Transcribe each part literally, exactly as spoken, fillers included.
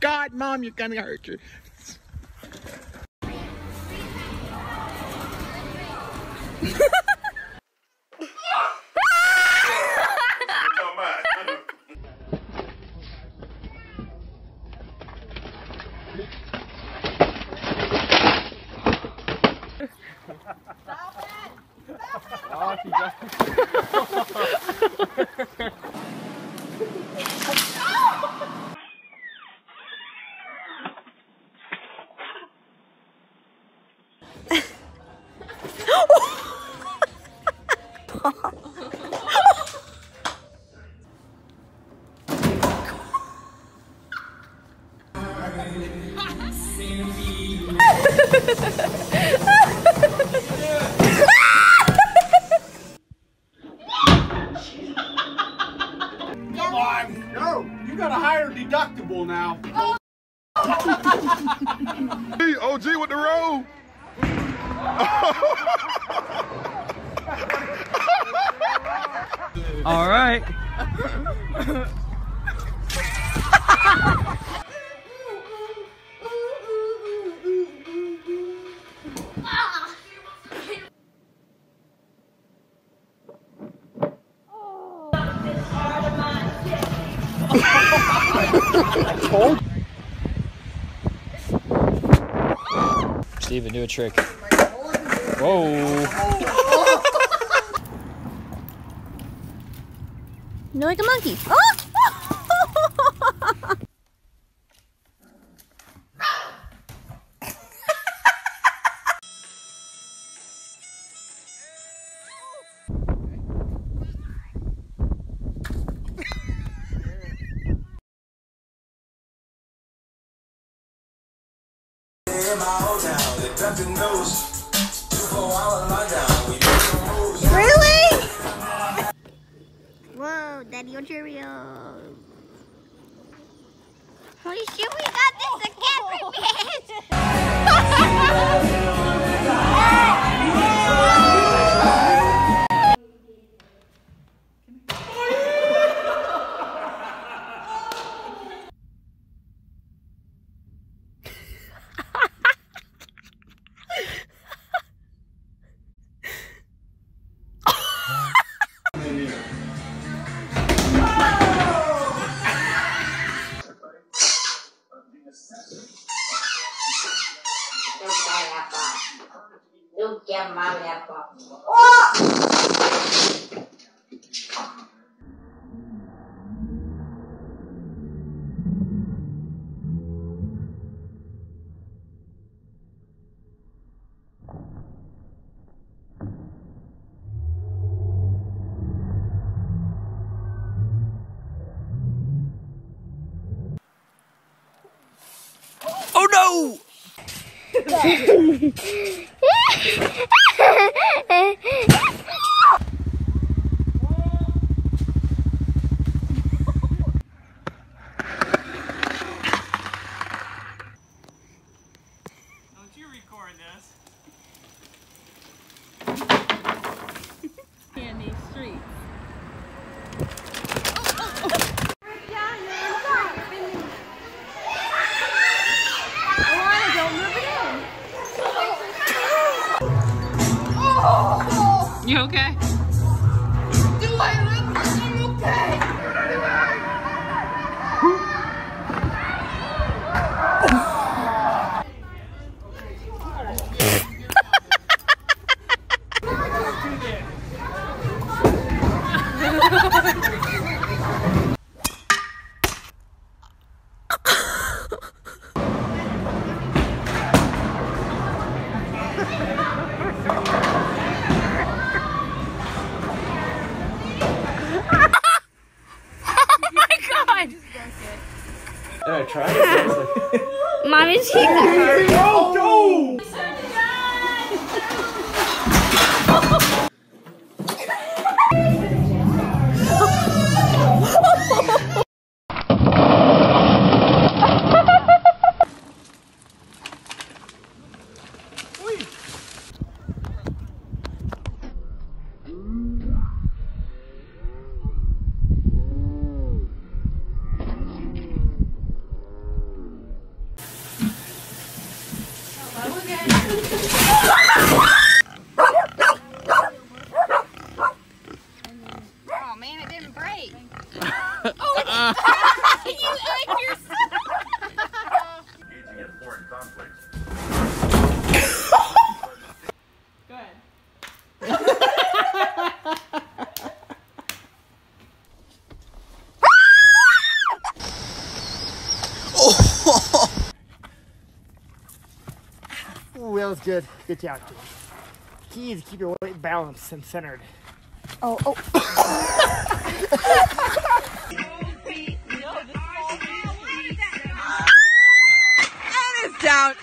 God, Mom, you're gonna hurt you. Deductible now. Oh. Hey, O G with the roll. All right. Steven, do a trick. Whoa. You're like a monkey. Oh! Really? Whoa, Daddy Ontario. Holy shit, we got this again, Oh no! You okay? Do I look okay? Mommy's here. Oh, no! feels good. Get you out, George. Key is to keep your weight balanced and centered. Oh, oh. And it's down.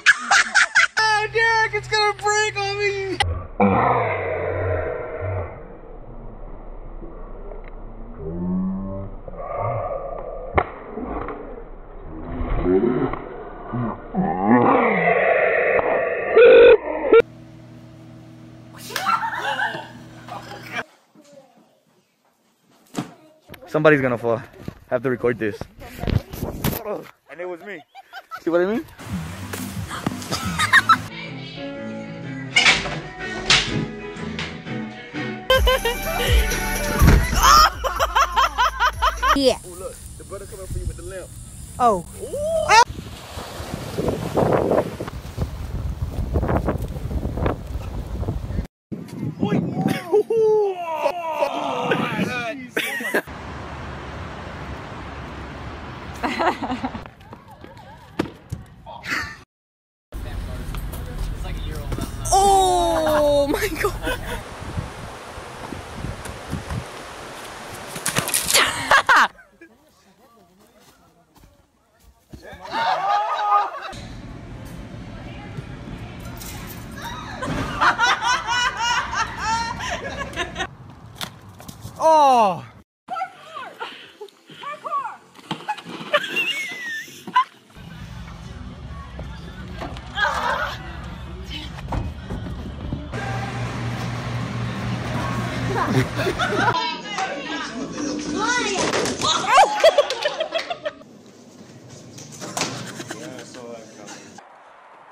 Oh, Derek, it's gonna break on me. Somebody's gonna fall. I have to record this. And it was me. See what I mean? Yeah. Oh, look. The brother coming for you with the lamp. Oh. Ooh. Oh my god! Oh!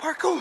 Parkour!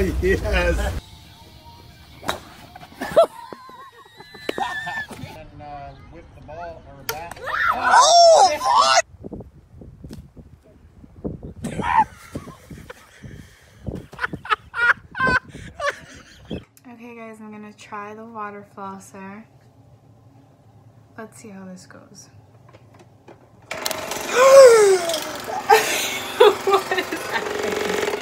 Oh, yes. And uh, whip the ball or back. Oh, what? Okay, guys, I'm gonna try the water flosser. Let's see how this goes. What is happening?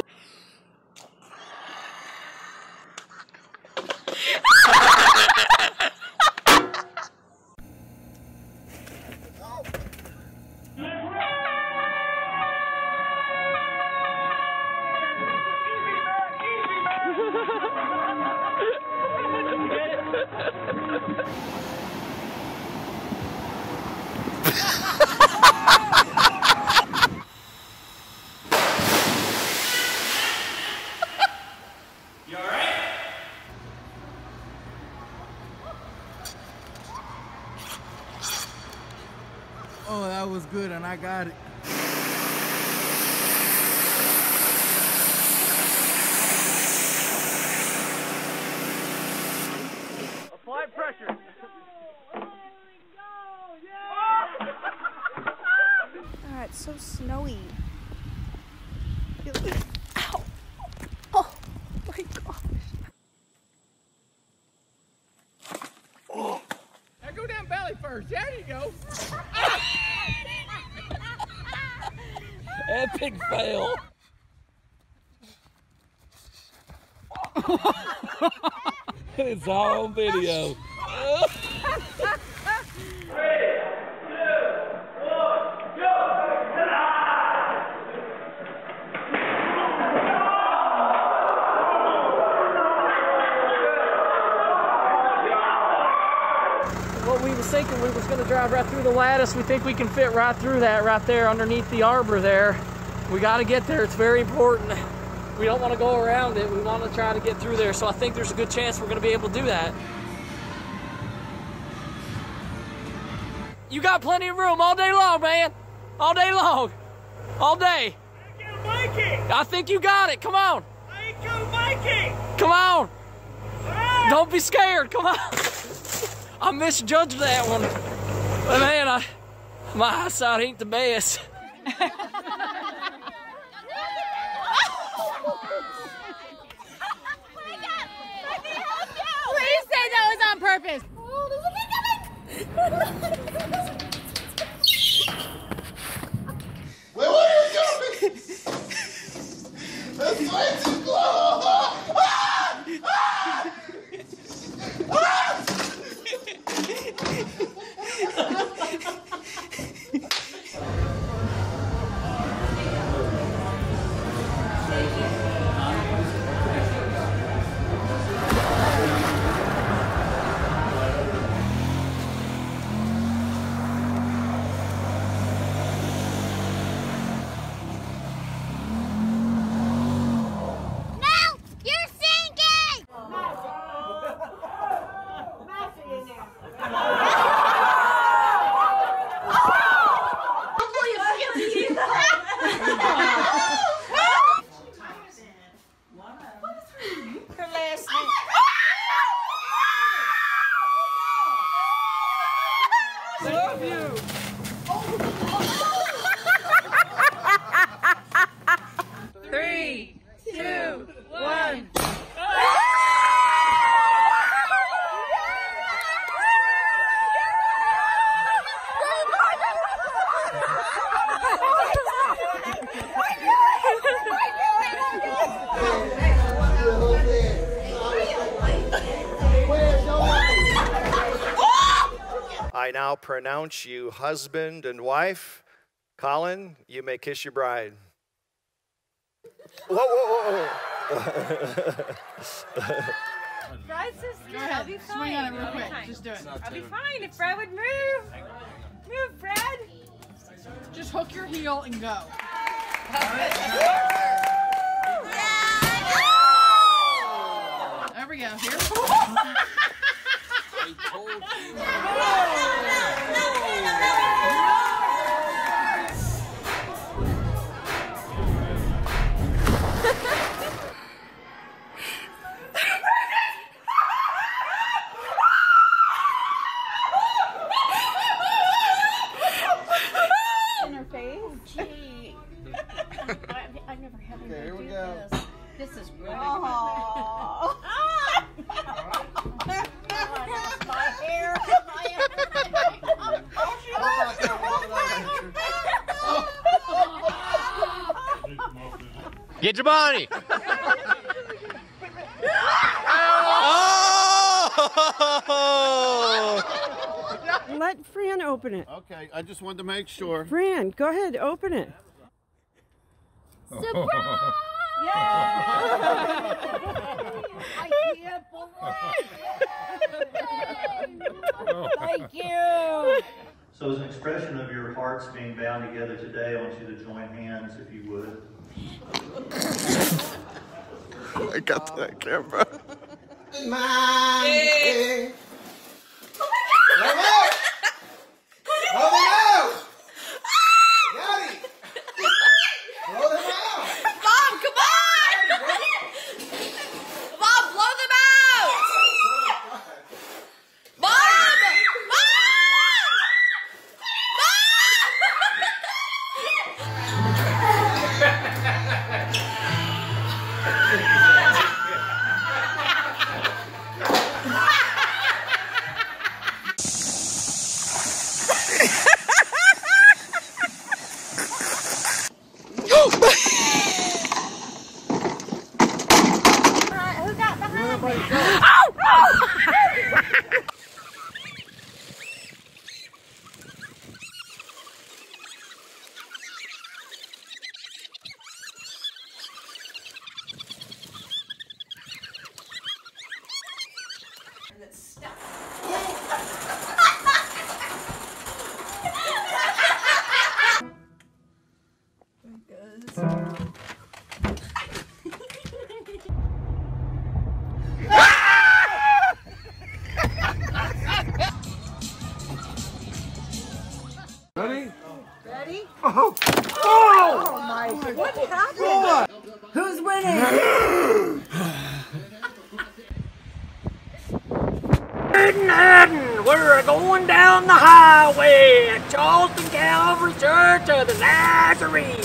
Oh, that was good, and I got it. Apply pressure. Oh, there we go. Yeah. first. There you go. Epic fail. It's all on video. We was thinking we was going to drive right through the lattice. We think we can fit right through that right there underneath the arbor there. We got to get there. It's very important. We don't want to go around it. We want to try to get through there. So I think there's a good chance we're going to be able to do that. You got plenty of room all day long, man. All day long. All day. I go Viking. I think you got it. Come on. I go Viking. Come on. Ah. Don't be scared. Come on. I misjudged that one. But man, I, my eyesight ain't the best. Please say that was on purpose. Wait, what are you doing? That's way too close. I now pronounce you husband and wife. Colin, you may kiss your bride. Whoa, whoa, whoa. Bride's just good. I'll be fine. Swing on it real quick. Just do it. I'll be fine if Brad would move. Move, Brad. Just hook your heel and go. Yeah. There we go. Here. I told you. No, no, no, no, no, no. In her face. Oh, gee. I, I've never had anyone okay, do we go. This. This is really oh. Get your body. Oh. Let Fran open it. Okay, I just wanted to make sure. Fran, go ahead, open it. Surprise! Yeah! I can't believe it. Thank you. So as an expression of your hearts being bound together today, I want you to join hands if you would. I got to that camera. Hey. Oh my God. Hold it out! Hold it out! Daddy! Hold it out! Mom, come on! Mom, blow them out! Mom! Mom! Mom! Ready? Ready? Oh! Oh, oh my! What happened? Oh. Who's winning? Eden, Eden, we're going down the highway at Charleston Calvary Church of the Nazarene.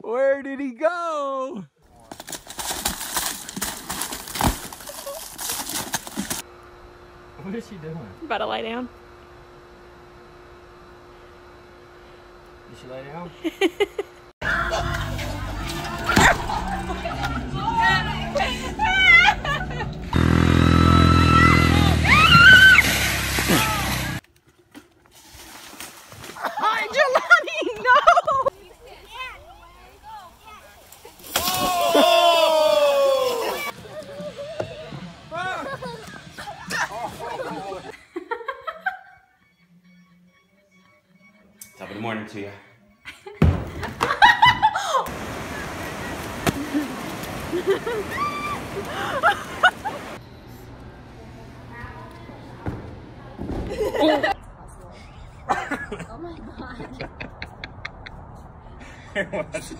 Where did he go? What is she doing? About to lie down. Did she lie down? Top of the morning to you. Oh. Oh my god. It was.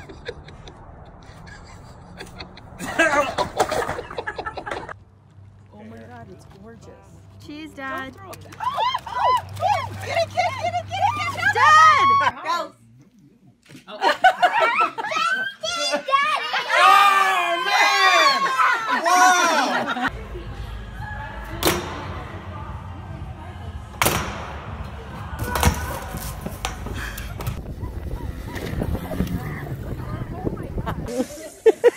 Oh my god, it's gorgeous. Cheese, Dad. Don't throw it. Oh, oh, get it, get it, get it, get it, get it. Dad! Go. Oh. Daddy, Daddy. Oh, man! Wow! Oh, my God. Oh, my God.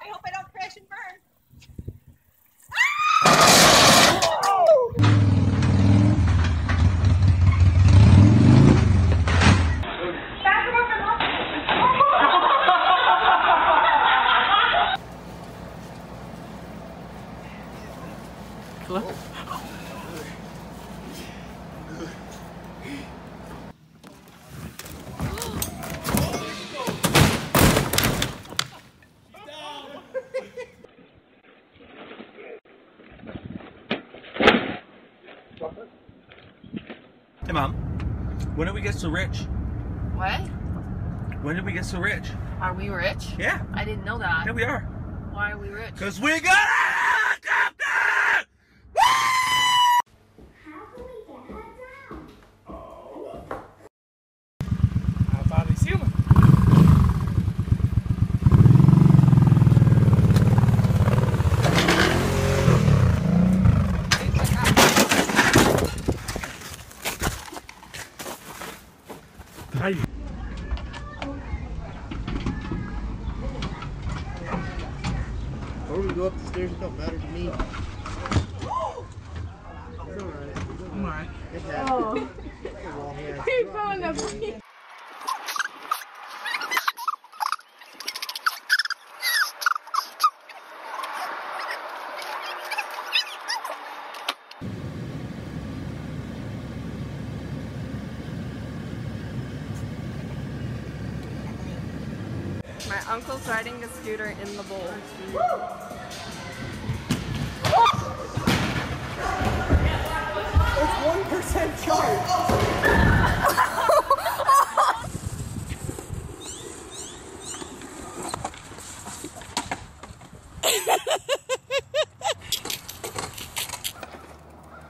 I hope I don't crash and burn. Hey Mom, when did we get so rich? What? When did we get so rich? Are we rich? Yeah. I didn't know that. Yeah, we are. Why are we rich? Because we got a helicopter! Woo! How can we get her down? Oh. はい。My uncle's riding a scooter in the bowl. Woo! It's one percent charge!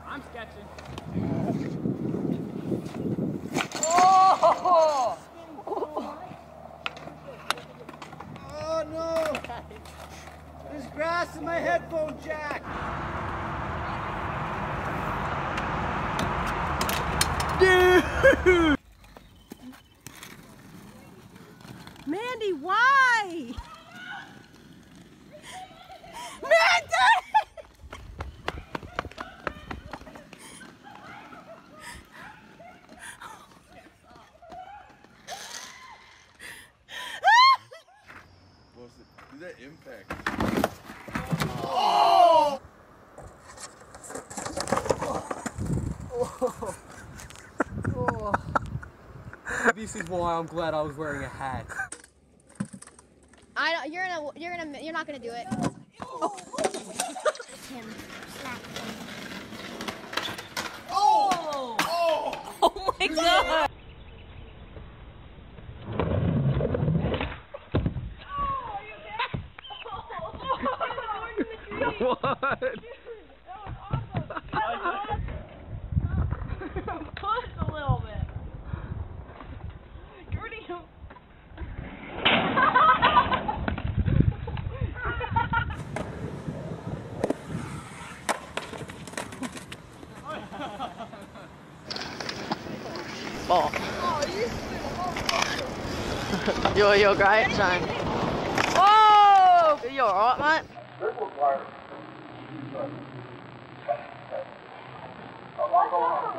I'm sketching. Oh! There's grass in my headphone jack! Dude! Mandy, why? That impact. Oh! Oh! Oh! This is why I'm glad I was wearing a hat. I don't. You're gonna. You're gonna. You're not gonna do it. No. Oh! Him. Oh! Oh! Oh my God! What? That was awesome. That was pushed a little bit. Gertie. Ball. Yo, yo, guy, it's time. Whoa! You alright, mate? Triple fire. What's up the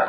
God.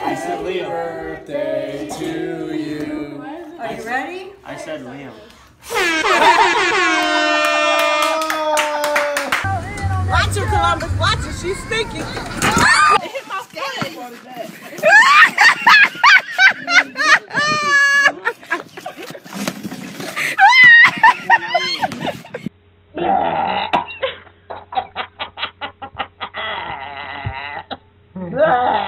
I said Liam. Birthday to you. Are you ready? I said Liam. Watch her, Columbus. Watch her. She's thinking. It hit my foot. Oh, stop! Oh my God.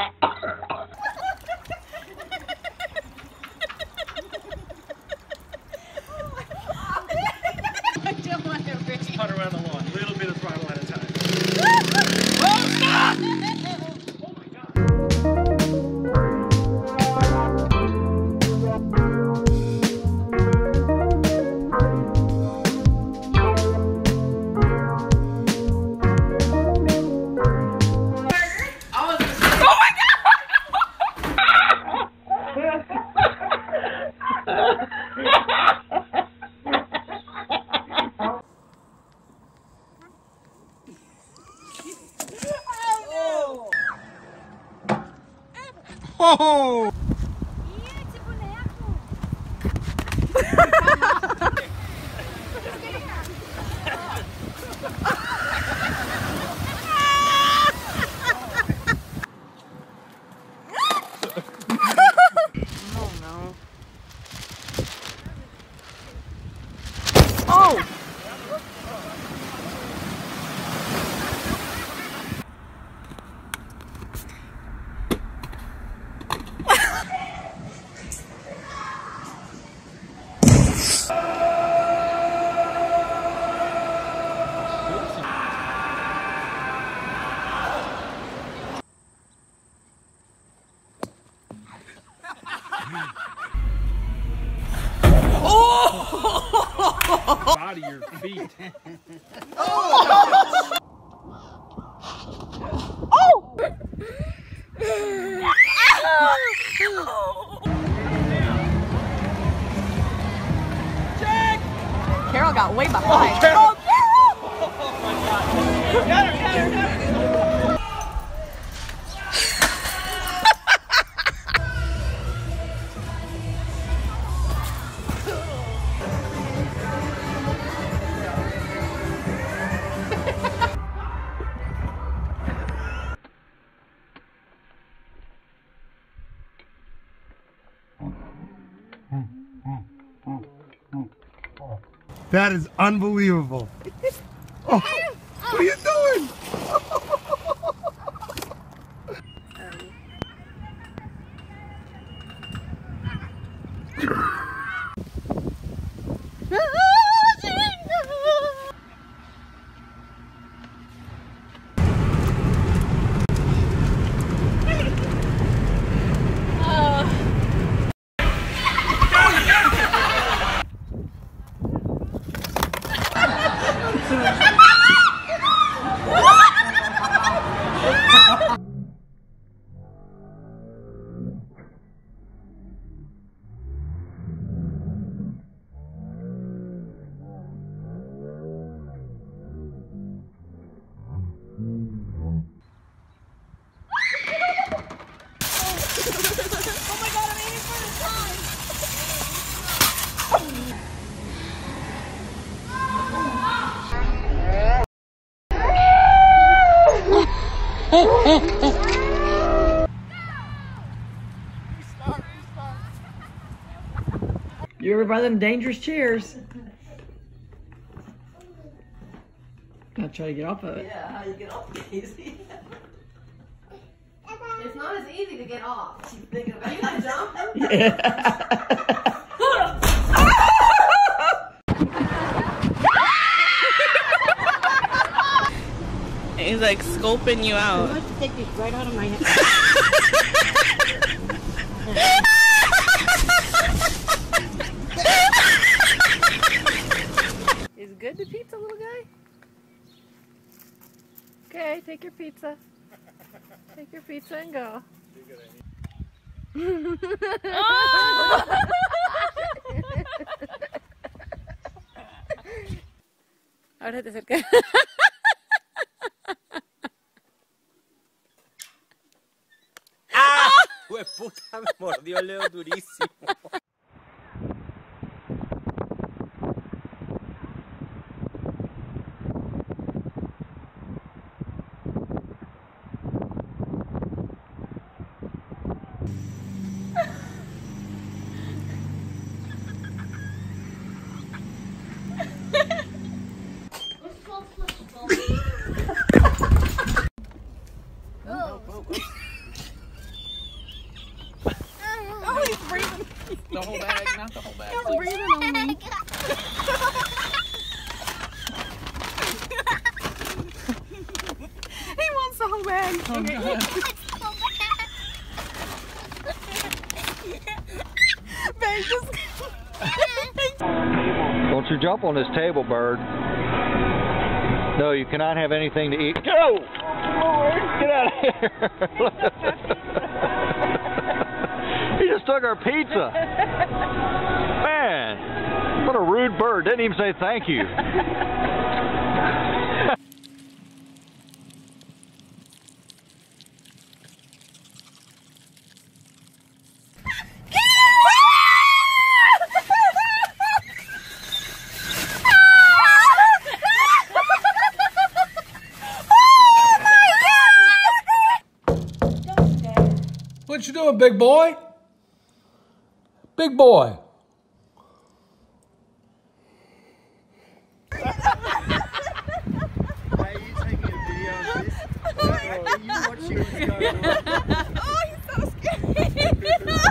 Хо-хо! Body your feet. Oh! Oh! Jack! Carol got way behind. Oh, Carol! Oh my God! Got her! Got her! Got her! That is unbelievable. Oh, what are you doing? You ever buy them dangerous chairs? Gotta try to get off of it. Yeah, how you get off is easy. It's not as easy to get off. You thinking about you gonna jump? Yeah. He's like sculpting you out. I'm about to take this right out of my head. Is good the pizza, little guy? Okay, take your pizza. Take your pizza and go. Oh! Ahora te acercas. ¡Ah! ¡Hue puta! Me mordió el dedo durísimo. The whole bag, not the whole bag. Don't breathe on me. He wants the whole bag. Oh, okay. Babe, just... Don't you jump on this table, bird. No, you cannot have anything to eat. Go! Get out of here! He just took our pizza. Man, what a rude bird. Didn't even say thank you. you doing, big boy? Big boy. Oh, he's so scary. Oh my God.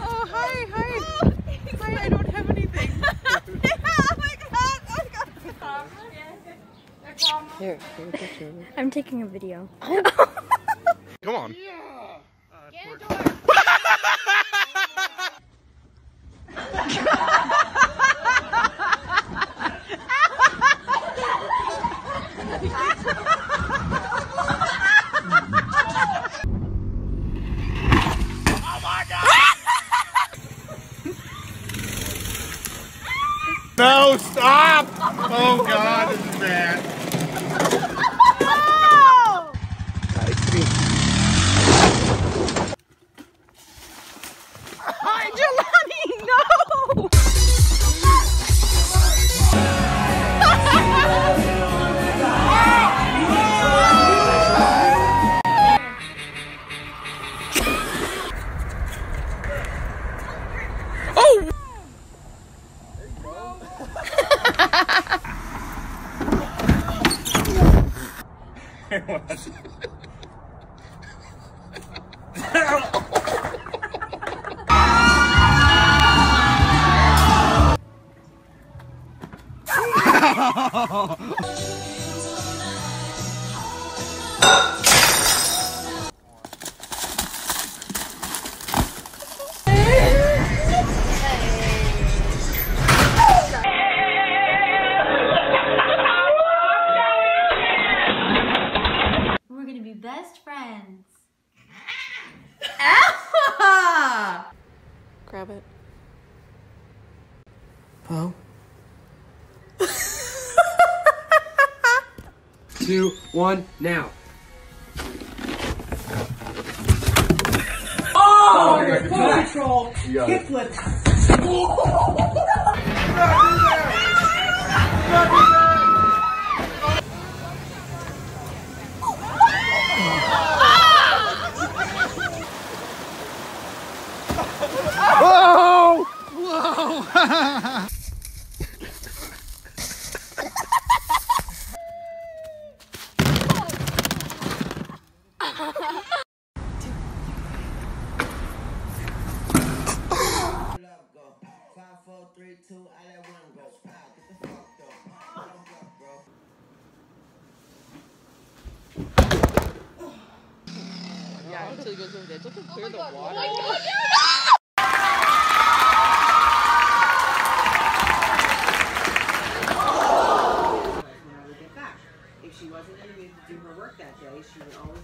Oh, hi, hi. Oh, hi, I don't have anything. Yeah, oh my God. Oh my God. Here, take a picture. I'm taking a video. Come on. Yeah. Uh, No, stop! Oh God, this is bad. No! God, it's me. Jelani, no! Oh! It was. Best friends. Grab it. Oh. Two, one, now. Oh, oh full control. Kickflip. Oh, whoa! Whoa! Yeah, until he goes over there. Don't you clear the water? Oh my God, yeah! She wasn't able to do her work that day, she would always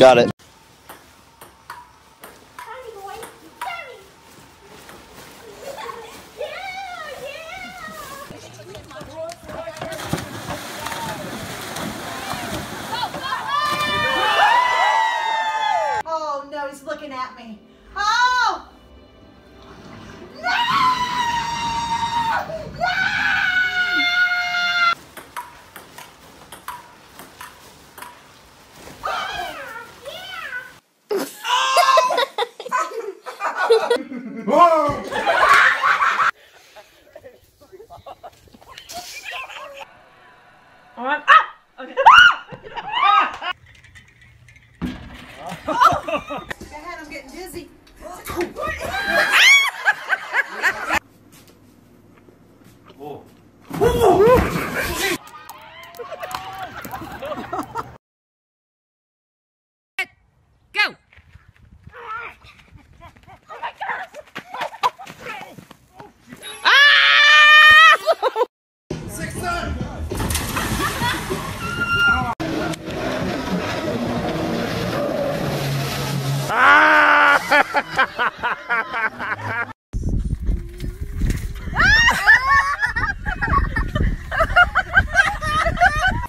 Got it. Oh no, he's looking at me. Oh! No! No! On. Ah! Okay. Ah! Oh! God, I'm getting dizzy. What is that? Oh. Oh. Go!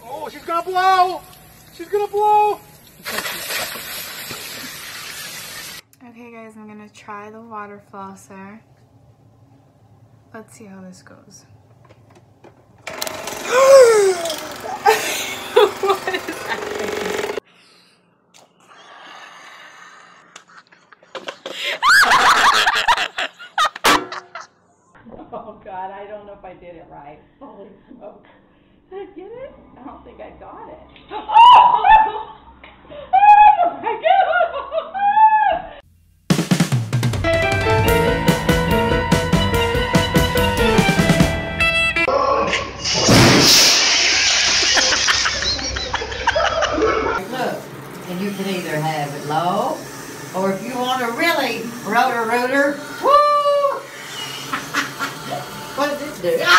Oh, she's gonna blow! She's gonna blow! Okay guys, I'm gonna try the water flosser. Let's see how this goes. What is happening? God, I don't know if I did it right. Holy smoke. Did I get it? I don't think I got it. Oh! Oh my God! Look, and you can either have it low, or if you want to really rotor rotor, woo! What did it do? Ah!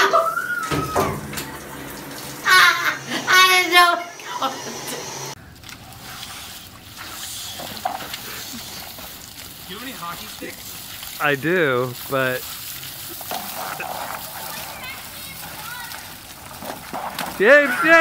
Ah! I didn't know what to do. Do you have any hockey sticks? I do, but James, yeah, yeah.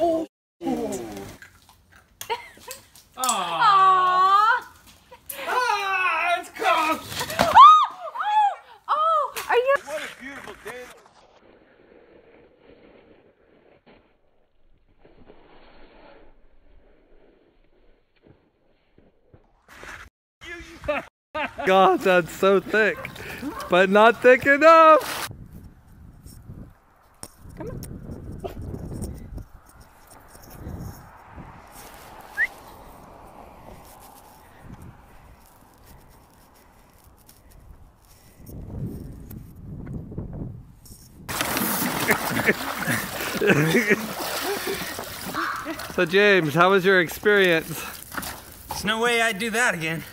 Oh. Ah, it's cold. Oh, oh, are you? What a beautiful day. God, that's so thick, but not thick enough. So James, how was your experience? There's no way I'd do that again.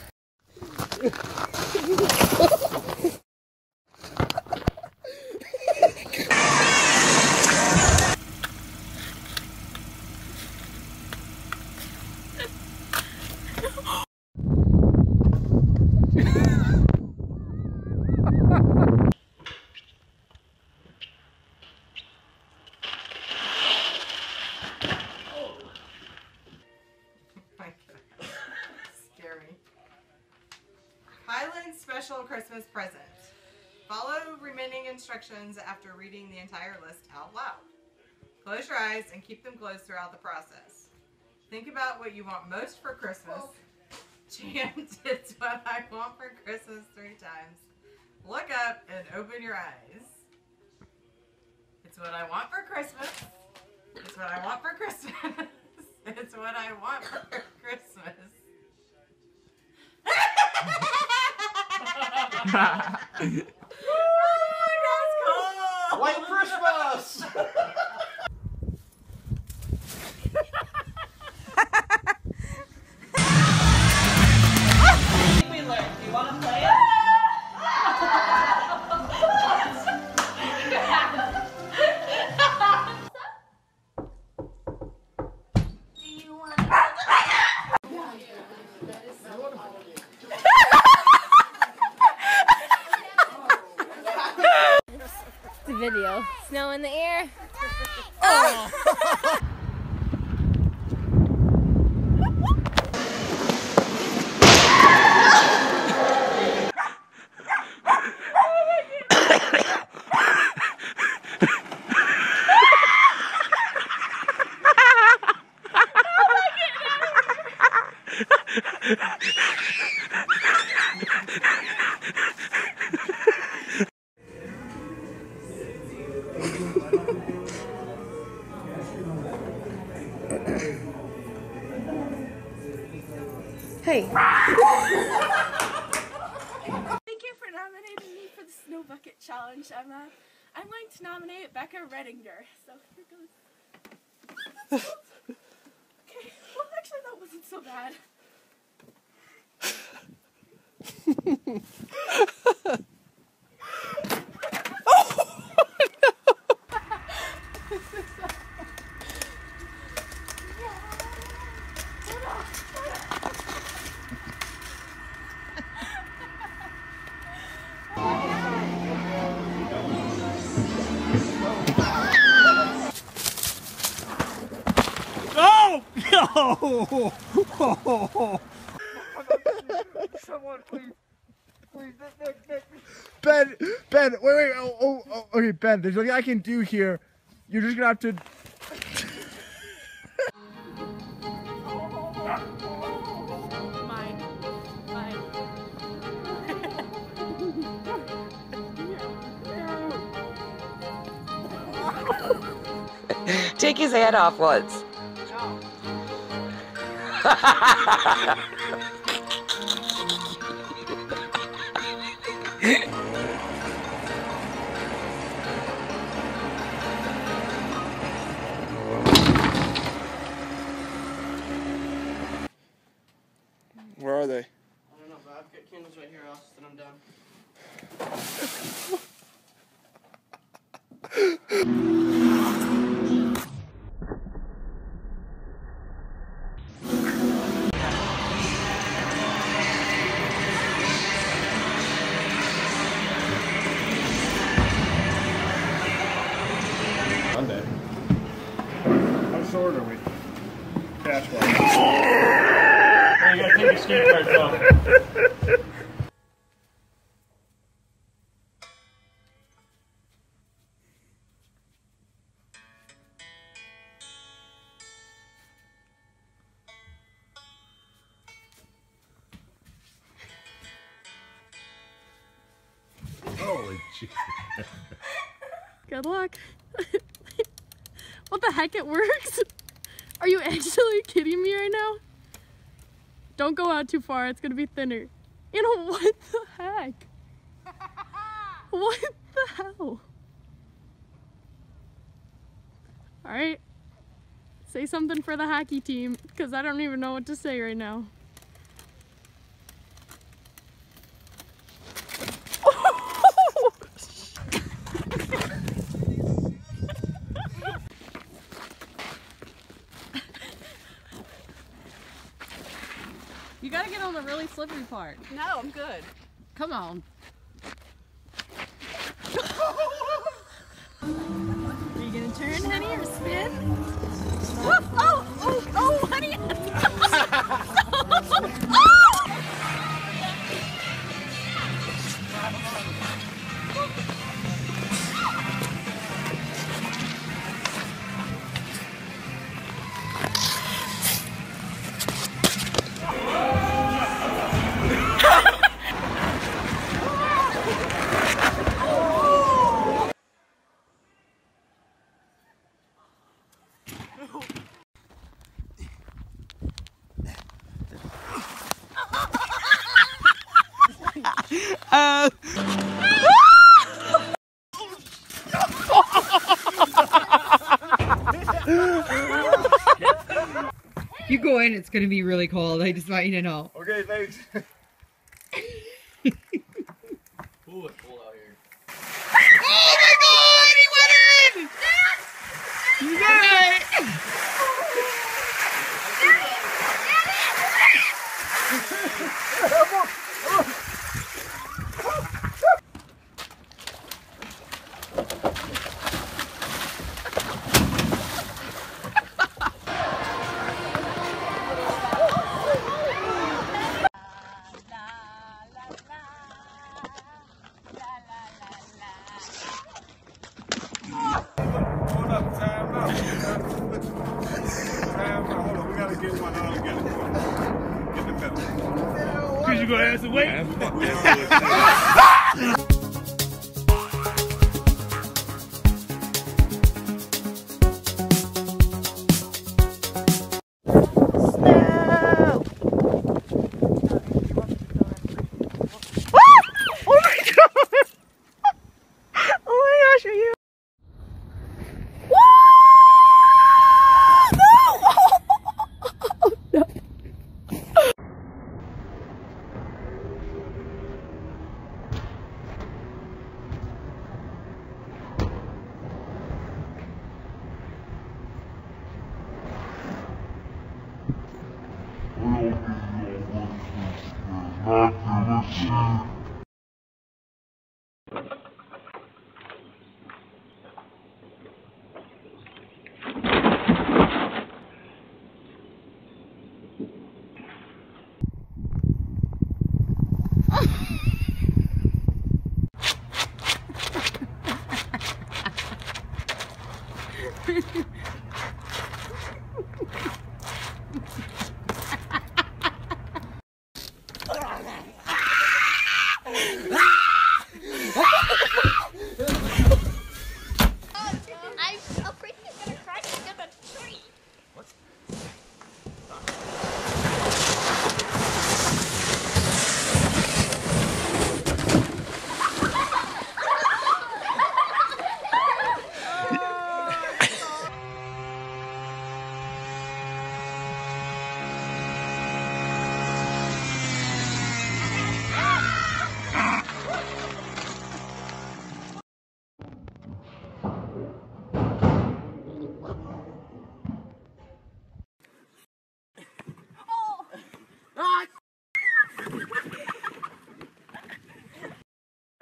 Highland Special Christmas Present. Follow remaining instructions after reading the entire list out loud. Close your eyes and keep them closed throughout the process. Think about what you want most for Christmas. Chant, it's what I want for Christmas three times. Look up and open your eyes. It's what I want for Christmas. It's what I want for Christmas. It's what I want for Christmas. Oh my God, it's cool! White Christmas! Video. Snow in the air. Oh. Hey. Thank you for nominating me for the Snow Bucket Challenge, Emma. I'm going to nominate Becca Redinger. So here goes. Okay, well actually that wasn't so bad. Oh, oh, oh, oh. Someone, please, please, Nick, Nick, Nick. Ben, Ben, wait, wait, oh, oh, oh, okay, Ben, there's nothing I can do here. You're just gonna have to. Mine, mine. Take his head off once. Where are they? I don't know, but I've got candles right here, else then I'm done. Order with cash wise. Oh, you gotta take your skate cards off. Holy shit. Good luck. What the heck, it works? Are you actually kidding me right now? Don't go out too far, it's gonna be thinner. You know, what the heck? What the hell? Alright, say something for the hockey team, because I don't even know what to say right now. You gotta get on the really slippery part. No, I'm good. Come on. Are you gonna turn, honey, or spin? Oh, oh, oh, oh, honey! Uh... You go in, it's gonna be really cold. I just want you to know. Okay, thanks. Ooh, it's cold out here. Oh my god! He went in! Yes! You got it! You're gonna have to wait. Snow. Oh my god! Oh my gosh, are you?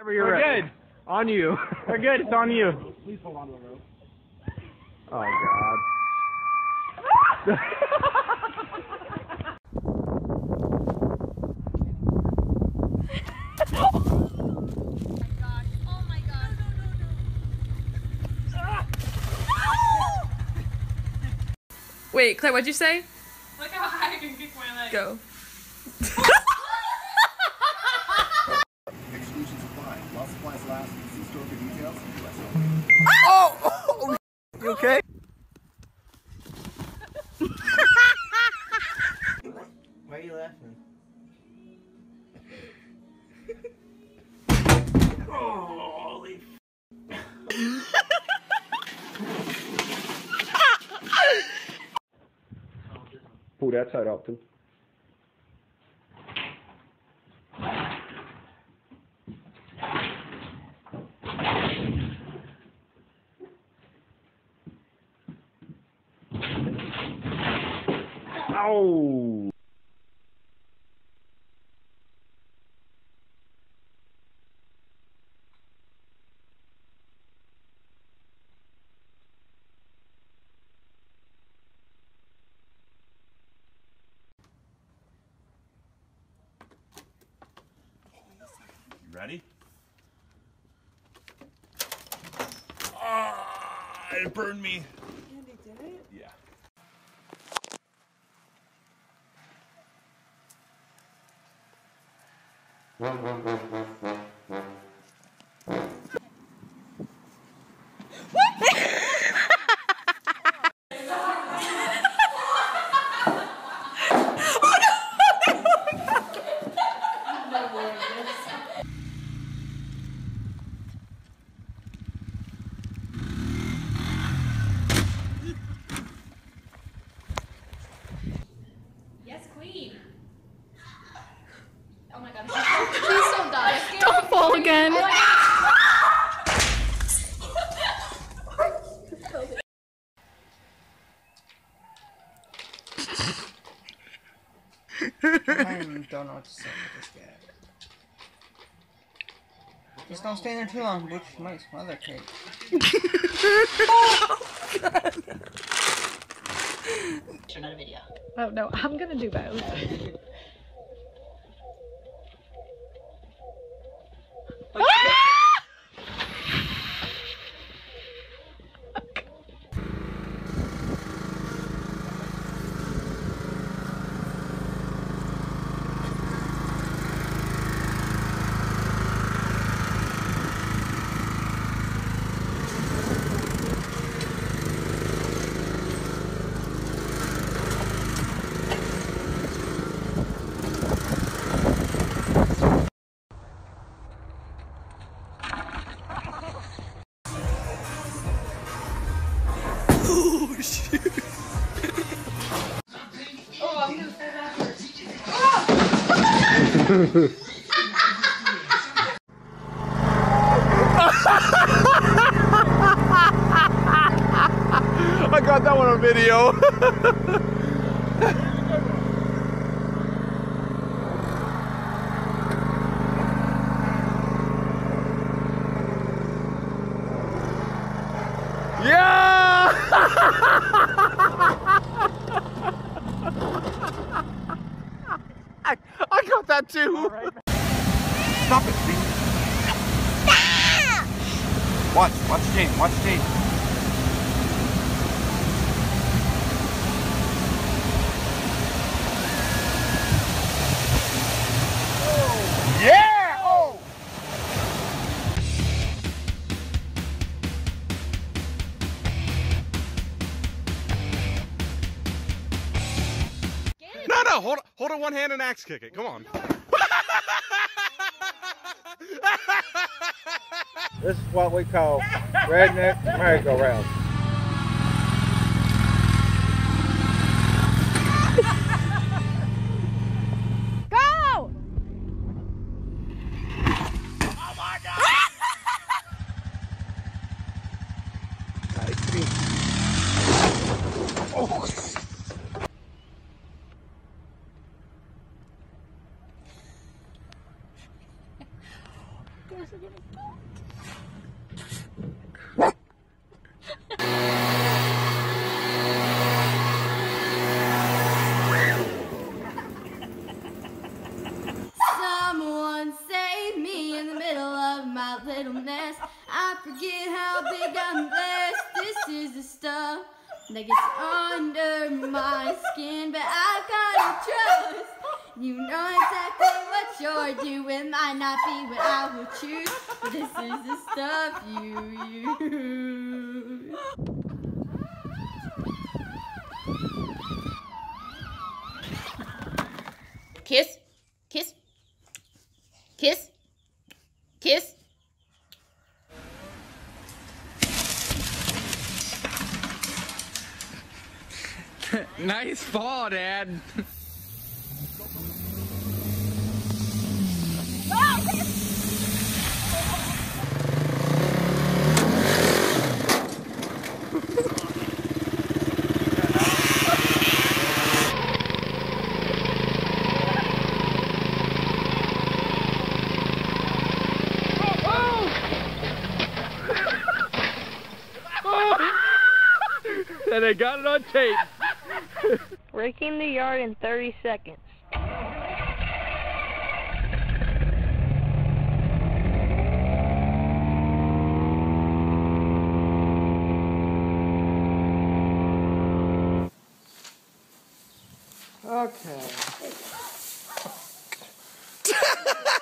You're We're right. Good. On you. We're good. It's on you. Please hold on to the rope. Oh, God. Wait, Clay, what'd you say? Look how high I can kick my leg. Go. Oh! You okay? Why are you laughing? Holy f. Pull that side out too. Ow! You ready? Ah! Oh, it burned me. And they did it? Yeah. Oh no! I don't know what to say with this guy. Just don't stay there too long, which might smell that cake. Oh, God. Another video. Oh, no, I'm gonna do both. I got that one on video. Yeah! I, I got that too. Right. Stop it, Jane. Stop! Watch, watch Jane, watch Jane. Oh. Yeah! Oh! No, no, hold, hold on one hand and axe kick it. Come on. This is what we call redneck merry-go-round. Go! Oh my God! Oh. Someone save me in the middle of my little mess. I forget how big I'm blessed. This is the stuff that gets under my skin, but I've got to trust. You know exactly what you're doing. Might not be what I will choose, but this is the stuff you use. Kiss, kiss, kiss, kiss. Nice fall, Dad. And they got it on tape. Raking the yard in thirty seconds. Okay. Ha ha ha!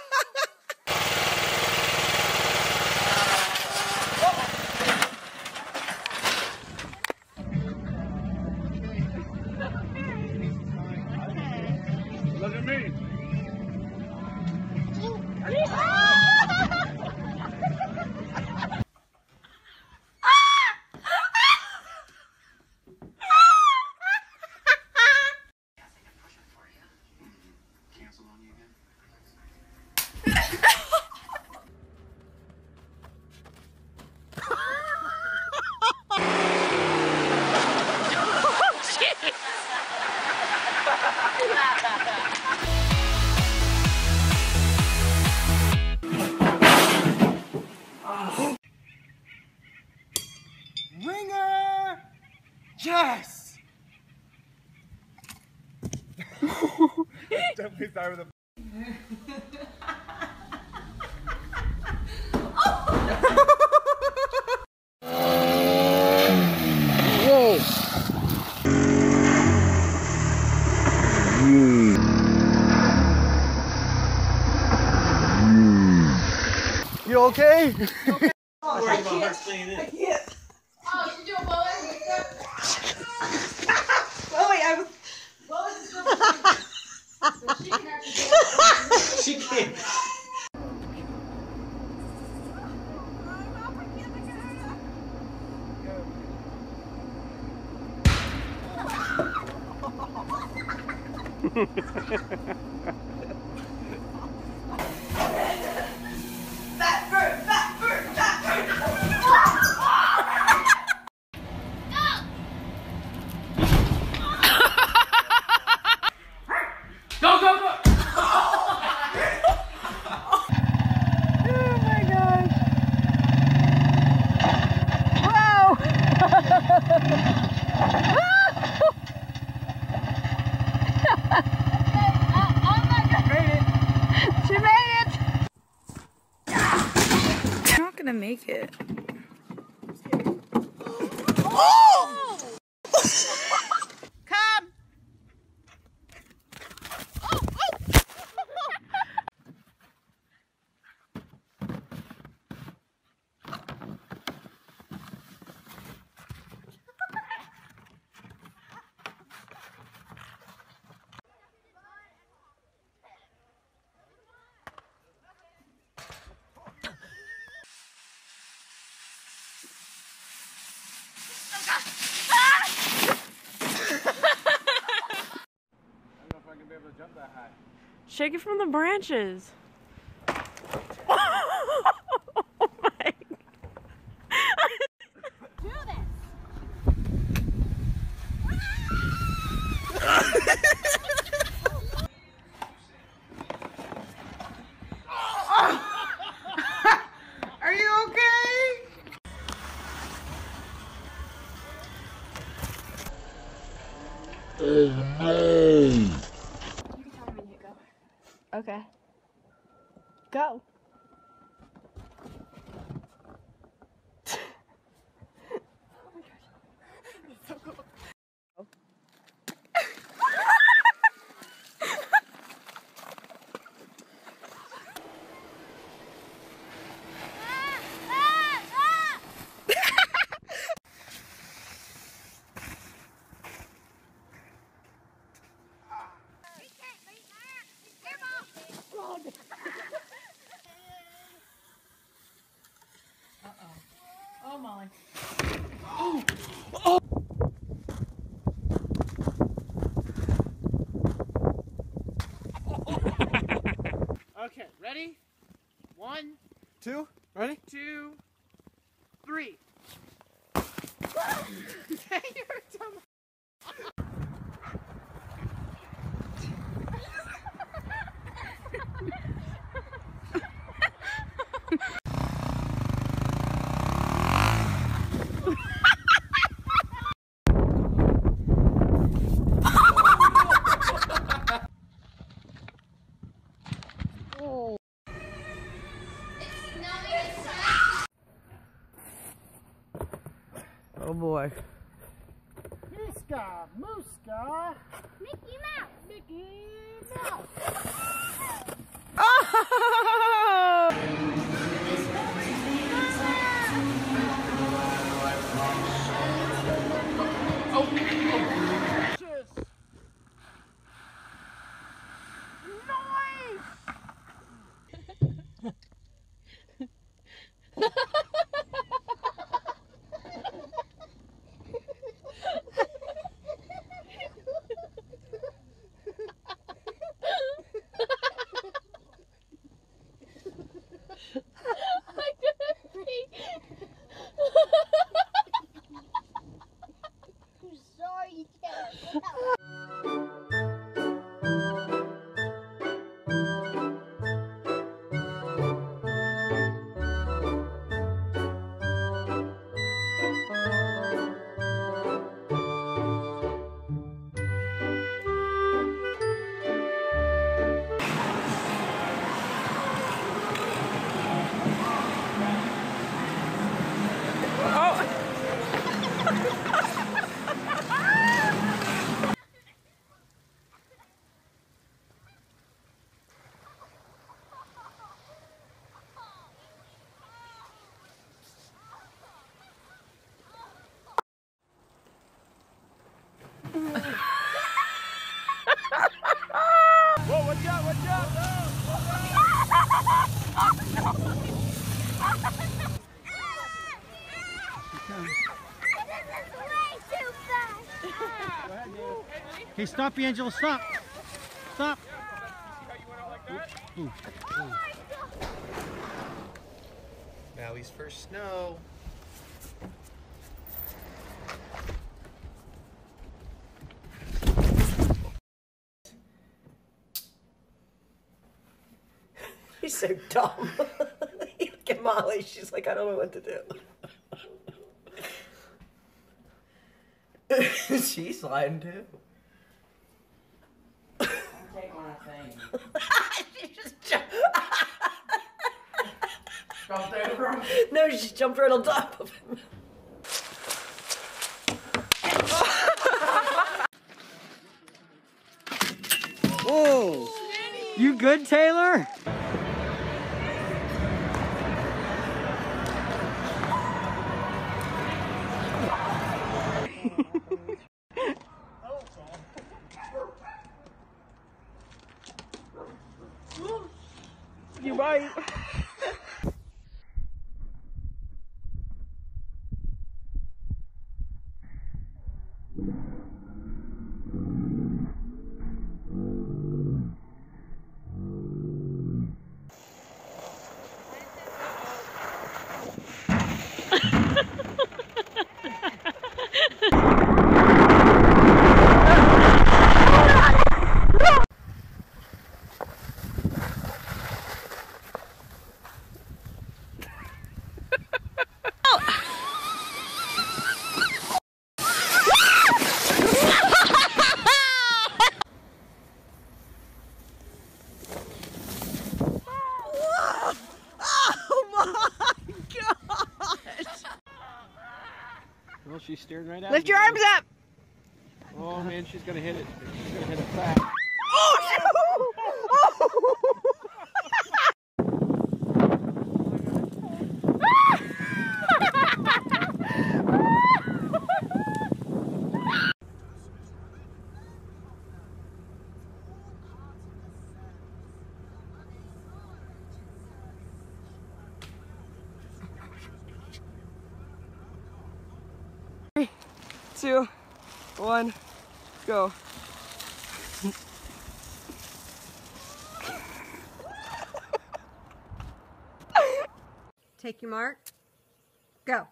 Yes! Definitely start with a... Whoa! You okay? You okay? Don't worry about her cleaning it. I can't. Oh, she's doing Boas? Oh, wait, I was... Boas is still so she can actually get out. She can't. Make it. Oh! Come! Oh, oh. Shake it from the branches. Oh my! Do this. Are you okay? Hey. Okay. Go. Oh my gosh. That's so cool. Oh. Molly. Oh! Oh! Okay, ready? One, two, ready? Two, three. Oh boy. Mooska, Mooska. Mickey Mouse. Mickey Mouse. Oh! Oh. Noise! Whoa, watch out, watch out! Oh, no. This is way too fast! Go ahead, Daniel. Hey, stop, Angela, stop! Stop! Ooh. Ooh. Oh my God! Valley's first snow. You're so dumb. Look at Molly, she's like, I don't know what to do. She's lying too. I'm taking my thing. She just jumped. Jumped over him? No, she jumped right on top of him. Oh, you good, Taylor? You right. Well, she's staring right at Lift you. Your arms up! Oh man, she's gonna hit it. She's gonna hit it fast. Oh! Oh! Two, one, go. Take your mark, go.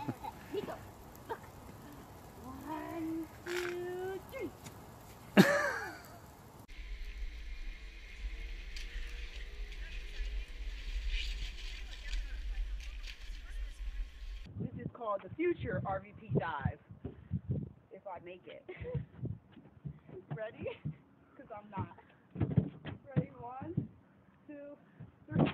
Nico, look. One, two, three. This is called the future R V P dive. If I make it. Ready? Because I'm not. Ready? One, two, three.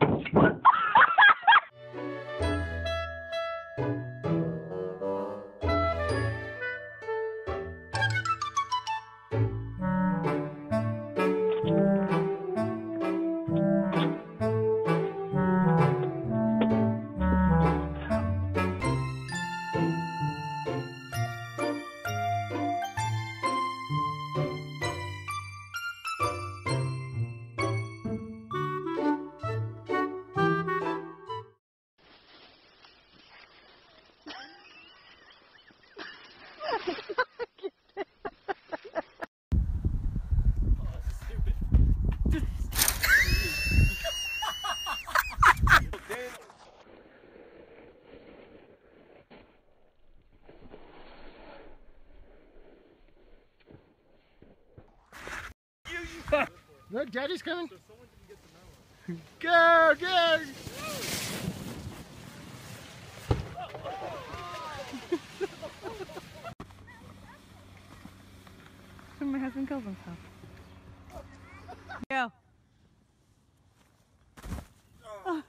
Look, Daddy's coming. So someone didn't get the melon. Go, go! and kills himself. Go. Oh.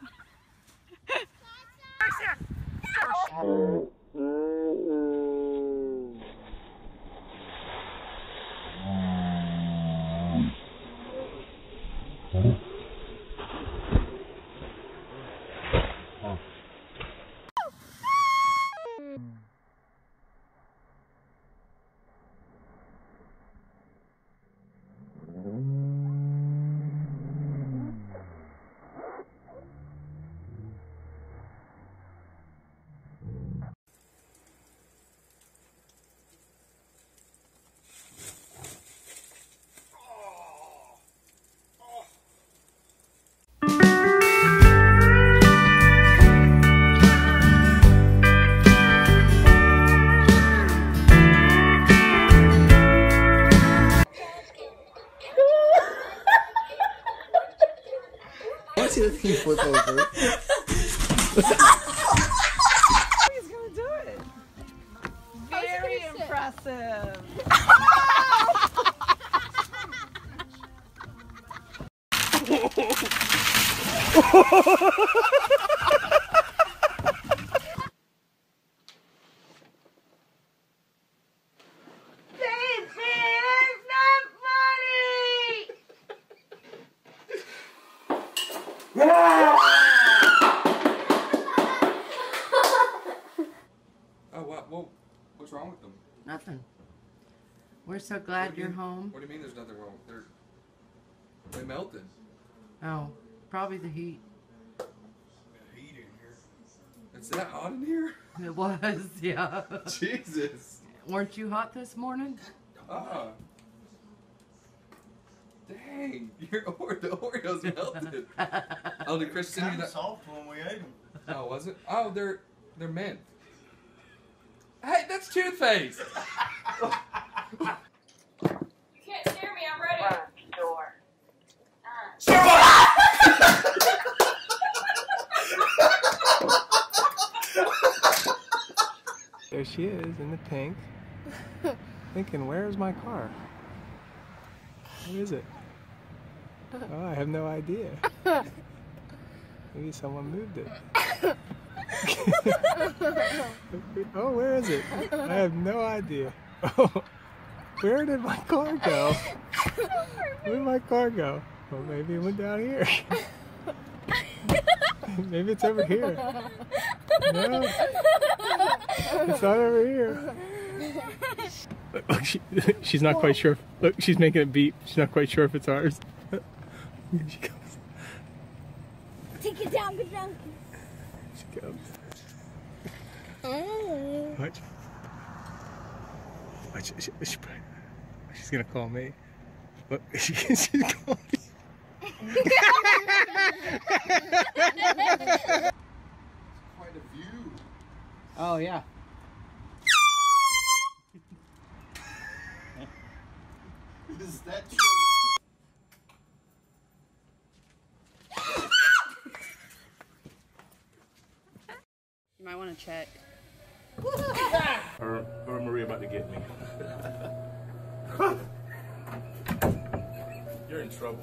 He flip over. He's gonna do it. Very impressive. What's wrong with them? Nothing. We're so glad you're home. What do you mean there's nothing wrong? They're, they melted. Oh, probably the heat. The heat in here. It's that hot in here? It was, yeah. Jesus. Weren't you hot this morning? Ah. Dang, your the Oreos melted. Oh, did Chris send you that? It was soft when we ate them. Oh, was it? Oh, they're they're mint. Hey, that's toothpaste! You can't hear me, I'm ready. Front door. Uh. Shut up! There she is in the tank, thinking, where is my car? What is it? Oh, I have no idea. Maybe someone moved it. Oh, where is it? I have no idea. Oh, where did my car go? Where did my car go? Well, maybe it went down here. Maybe it's over here. No, it's not over here. Look, look she, she's not quite sure. Look, she's making a beep. She's not quite sure if it's ours. Here she comes. Take it down, get down. She goes. Oh. Watch. Watch. She, she, she's gonna call me. Look, she, she's calling me. Quite a view. Oh yeah. Is that true? You might want to check. Her, her and Maria about to get me. You're in trouble.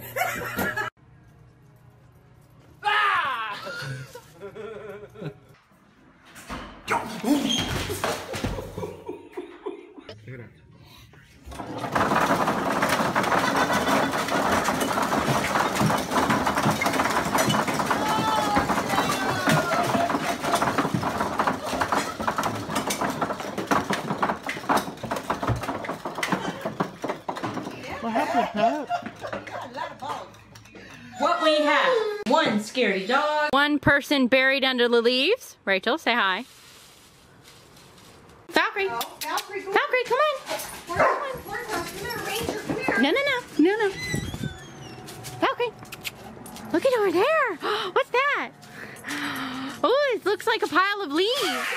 What we have, one scary dog, one person buried under the leaves. Rachel, say hi. Valkyrie, oh, Valkyrie, go Valkyrie, come on. We're going, we're going. Come here, Ranger, come here. No, no, no, no, no. Valkyrie, look at over there. What's that? Oh, it looks like a pile of leaves.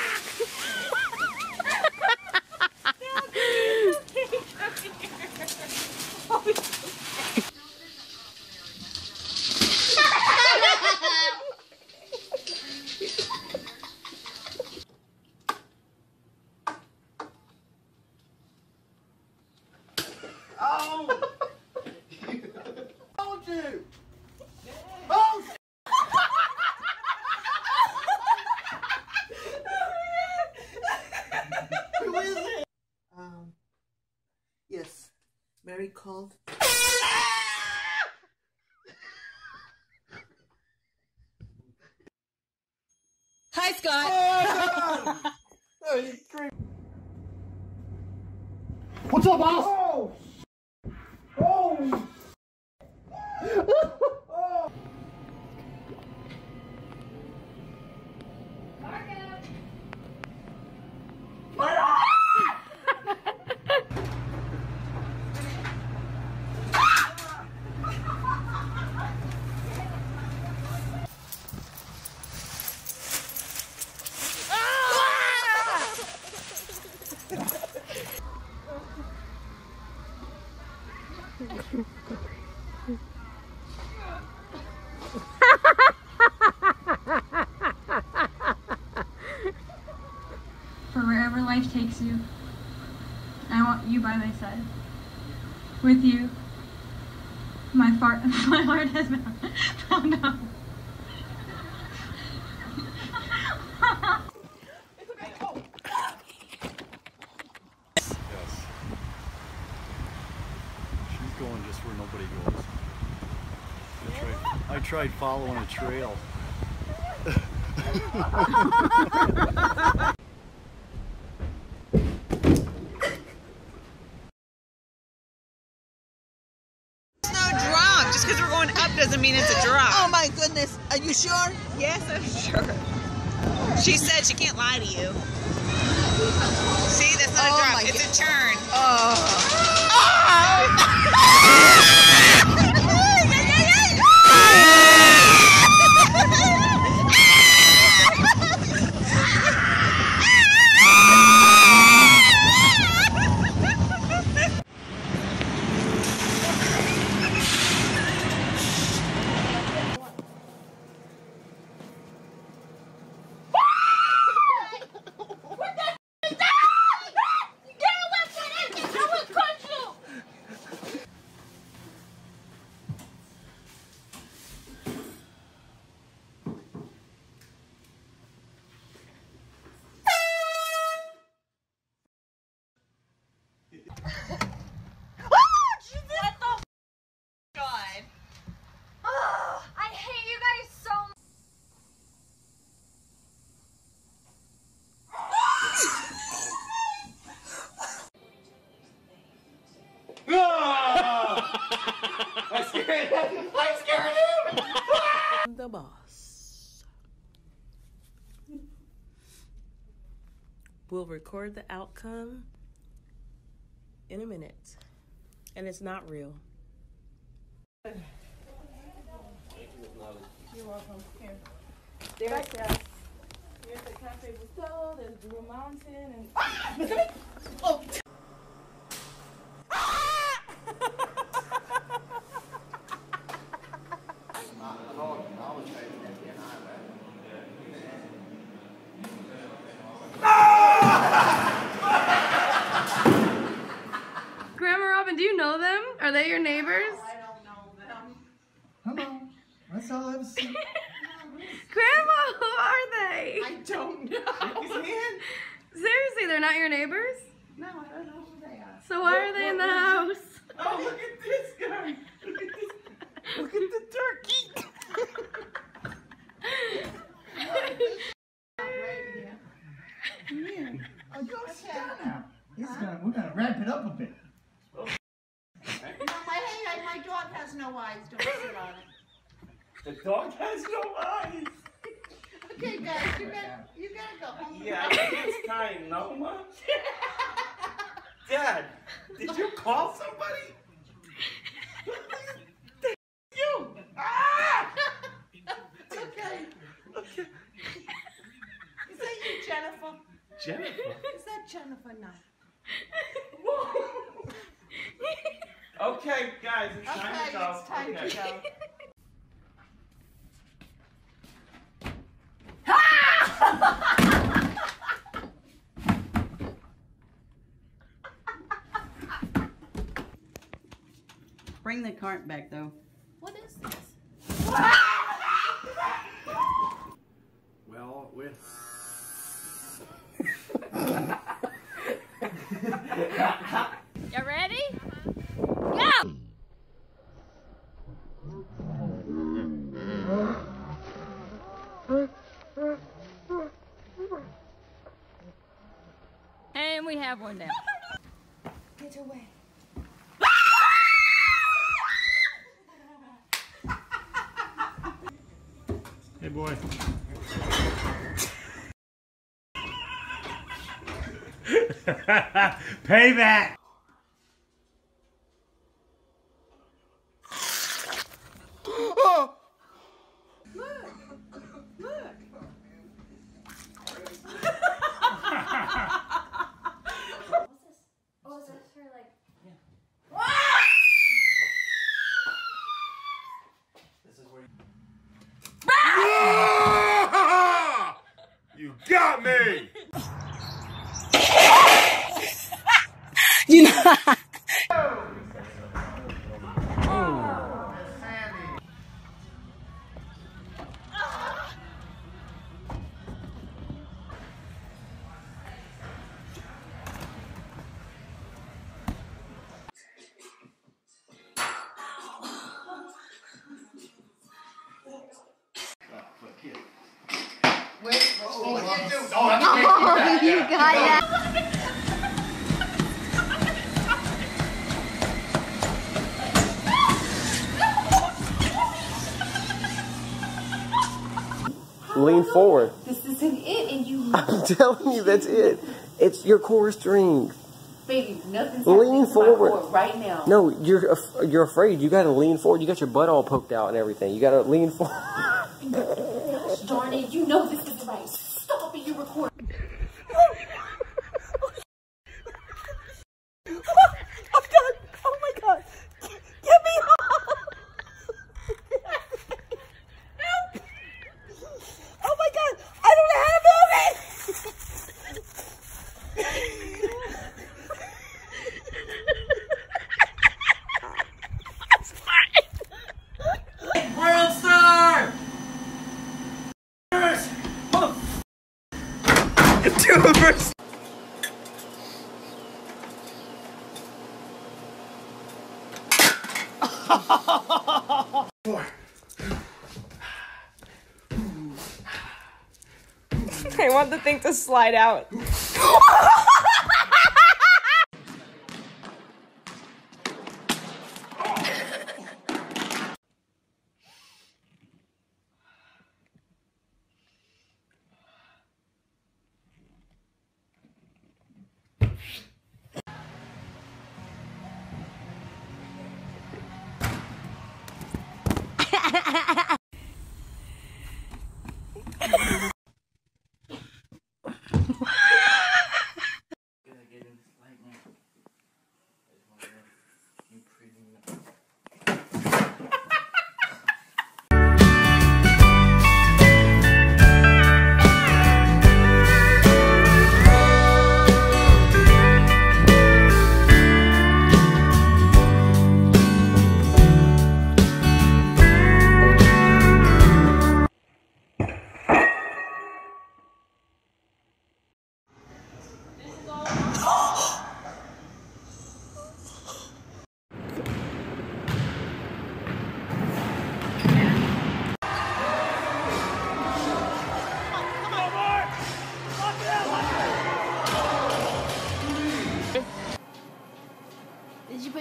Oh called? Hi, Scott. Oh, no. Oh, you creep. What's up, boss? Oh. Oh. Oh. For wherever life takes you, I want you by my side. With you, my fart, my heart has found out. Going just where nobody goes. I tried, I tried following a trail. It's no drop. Just because we're going up doesn't mean it's a drop. Oh my goodness. Are you sure? Yes, I'm sure. She said she can't lie to you. See, that's not oh a drop. It's God. A churn. Oh. Oh. I scared him! I scared him! I'm the boss. We'll record the outcome in a minute. And it's not real. You're welcome. Here. There's the, there's the Cafe Bousteau, there's Blue Mountain, and... Ah! Look at me! Oh! Are they your neighbors? Oh, I don't know them. Hello. That's all I've seen. Grandma, who are they? I don't know. Seriously, they're not your neighbors? No, I don't know who they are. So why what, are they in the house? It? Oh, look at this guy. Look at this. Look at the turkey. Yeah. Oh, go sit down now. This huh? gonna, we're going to wrap it up a bit. My dog has no eyes, don't sit on it. The dog has no eyes! Okay guys, you gotta, you gotta go home. Yeah, I think it's time, no ma? Dad, did you call somebody? You! Ah! Okay. Okay. Is that you, Jennifer? Jennifer? Is that Jennifer? No. Whoa! Okay, guys, it's okay, time to go. It's time okay. to go. Bring the cart back, though. What is this? Well, we're... You ready? Yeah! And we have one now. Get away. Hey, boy. Payback! Oh. Look! Look! Oh, is that her, like... Yeah. Ah! This is where you... Ah! You got me! You know... Oh, you got it. Lean forward. This isn't it, and you. I'm telling you, that's it. It's your core strength. Baby, nothing's lean forward to my core right now. No, you're af you're afraid. You got to lean forward. You got your butt all poked out and everything. You got to lean forward. Gosh darn it! You know this is right. Stop it! You record. Four. I want the thing to slide out.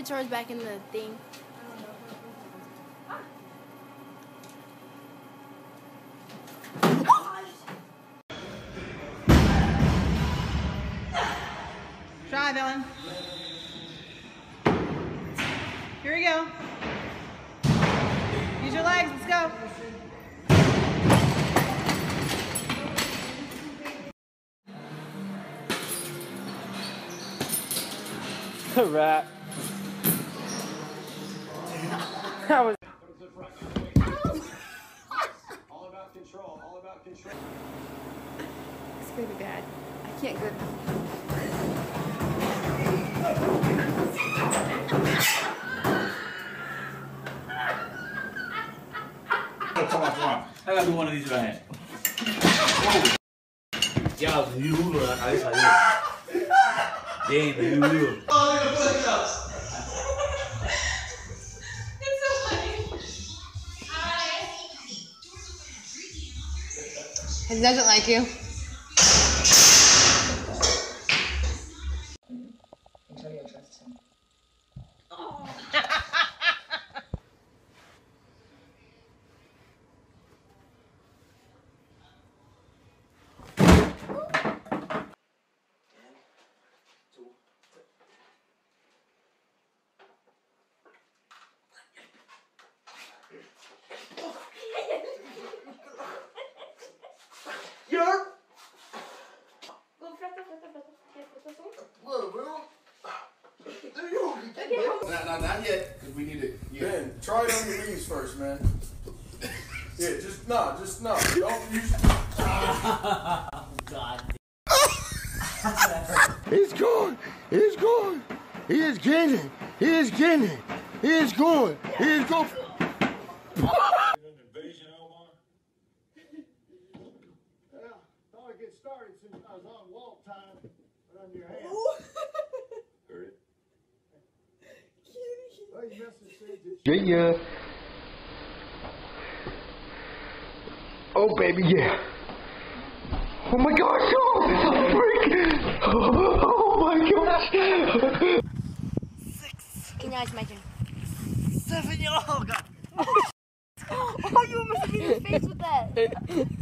Charge back in the thing. Drive, Ellen. Here we go. Use your legs. Let's go. It's a wrap. That was all about control, all about control. It's gonna be bad. I can't go. Oh, come on, come on. I gotta do one of these in my hand. Yeah, you I damn, you oh, it doesn't like you. Nah, not yet, because we need it. Yeah. Man, try it on your knees first, man. Yeah, just nah, just nah. Don't use. Oh, God. He's going. He's going. He is getting it. He is getting it. He is going. He is going. Get ya. Oh, baby, yeah. Oh my gosh, oh, freak. Oh my gosh. Six. Can you guys imagine? Seven, oh God. Oh, you almost hit your face with that.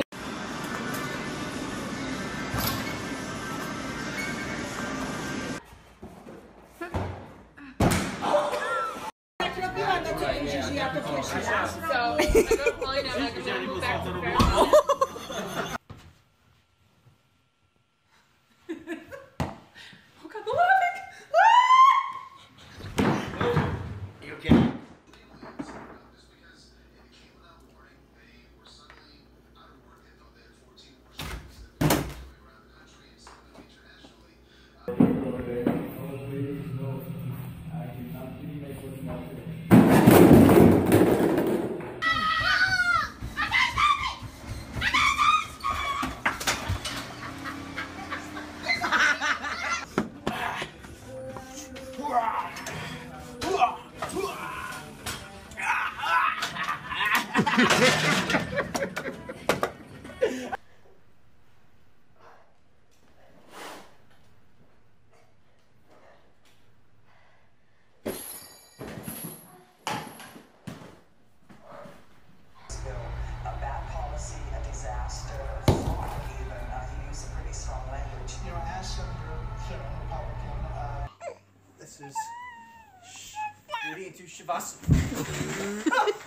Shavasana. Oh my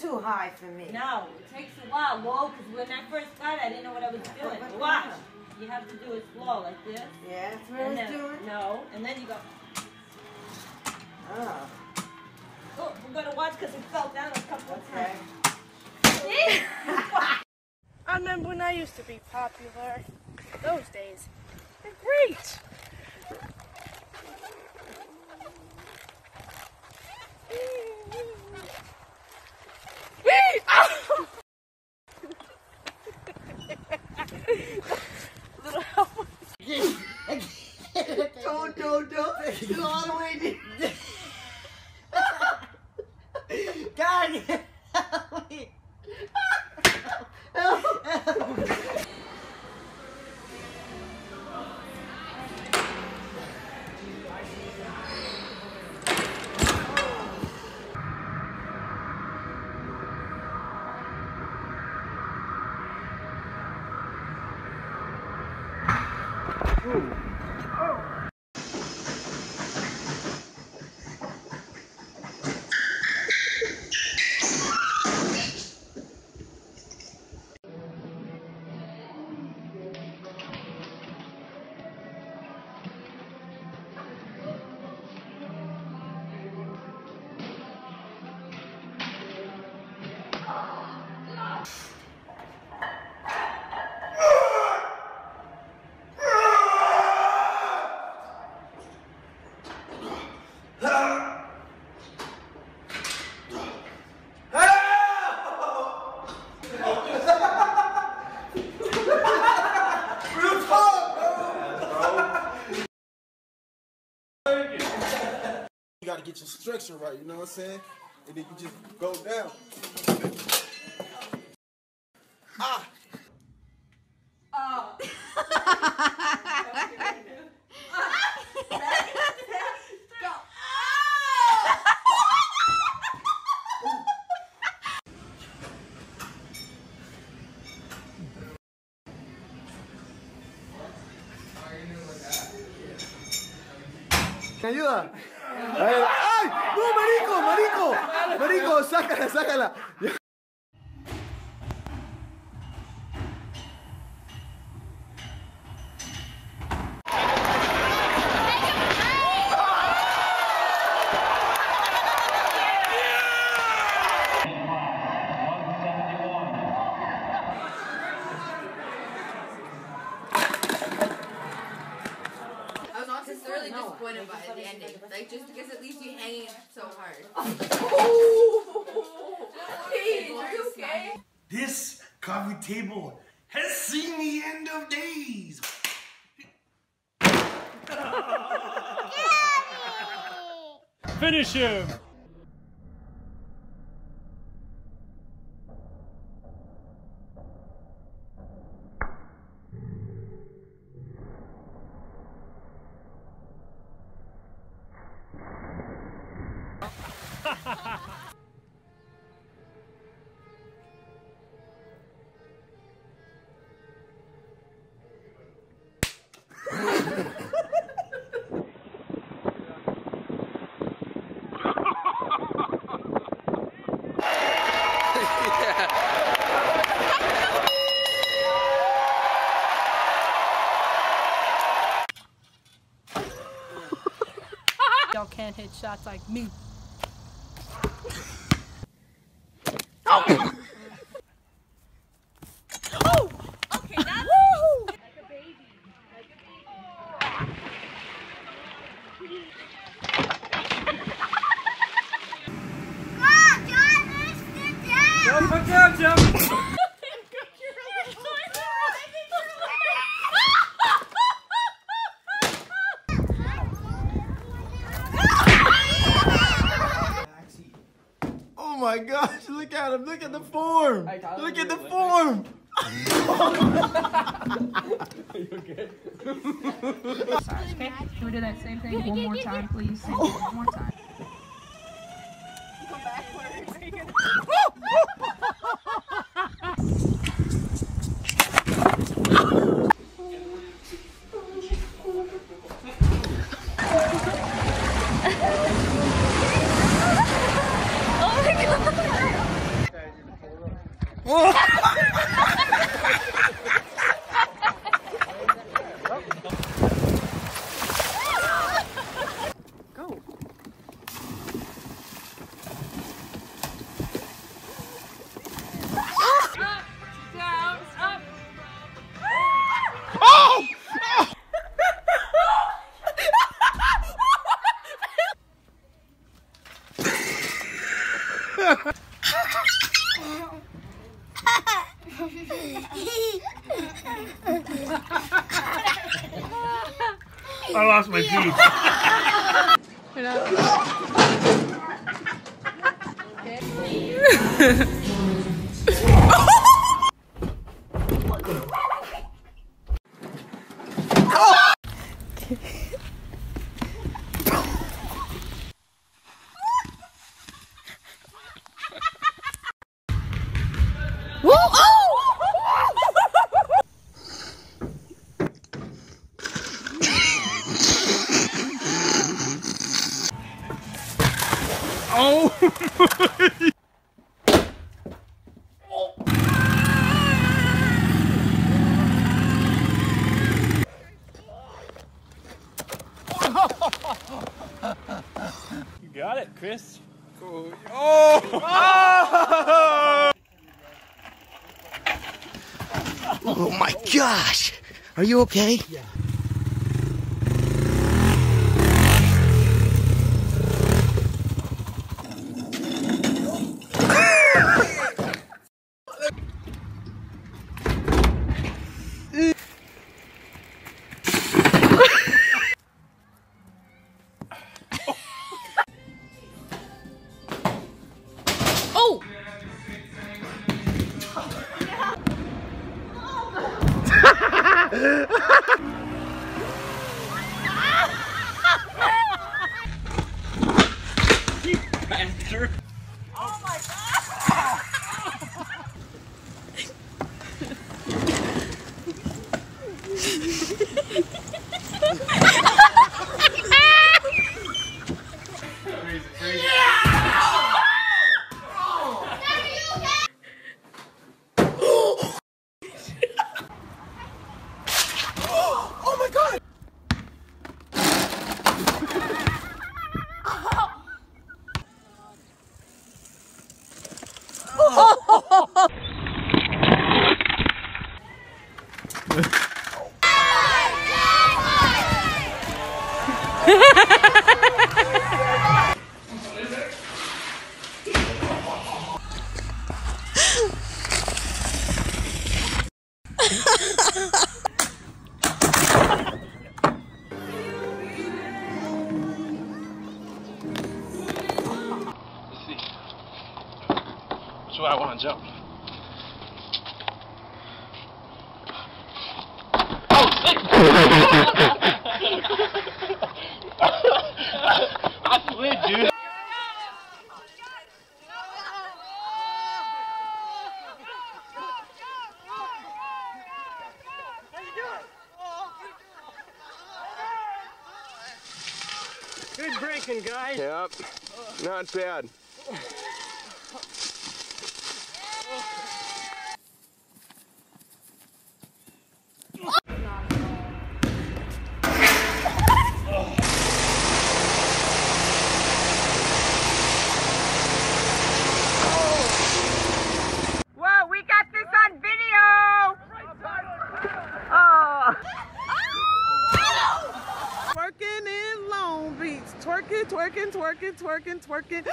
Too high for me. No, it takes a while, whoa, because when I first got it, I didn't know what I was doing. What, what, watch. You have to do it slow, like this. Yeah, that's what I was doing. No, and then you go. Oh. Oh, we're gonna watch because it fell down a couple of times. I remember when I used to be popular. Those days were great. Little help. Don't, don't, don't. Go all the way down. God, help me. Help, help. Ooh. Get your structure right, you know what I'm saying? And then you just go down. Ah! Oh. Go. Can you uh ¡Ay! ¡No, marico, marico! ¡Marico, sácala, sácala! Disappointed by the ending, like just because it leaves you hanging so hard. Oh, Paige, are you okay? This coffee table has seen the end of days. Finish him. Y'all can't hit shots like me. Oh! Oh! Okay, that's woo! Like a baby. Like a baby. Go, John, sit down! Don't fuck down, John! Oh my gosh, look at him, look at the form! Look at the form! Are you okay? Okay, can we do that same thing one more time, please? One more time. Go backwards. I lost my teeth. Oh! Oh. You got it, Chris. Cool. Oh! Oh! Oh my gosh! Are you okay? Yeah. Sure. Oh my god! where I want to jump. Oh, shit! I swear, dude. Good breaking, guys. Yep. Not bad. Twerking, twerking, twerking, twerking, twerking.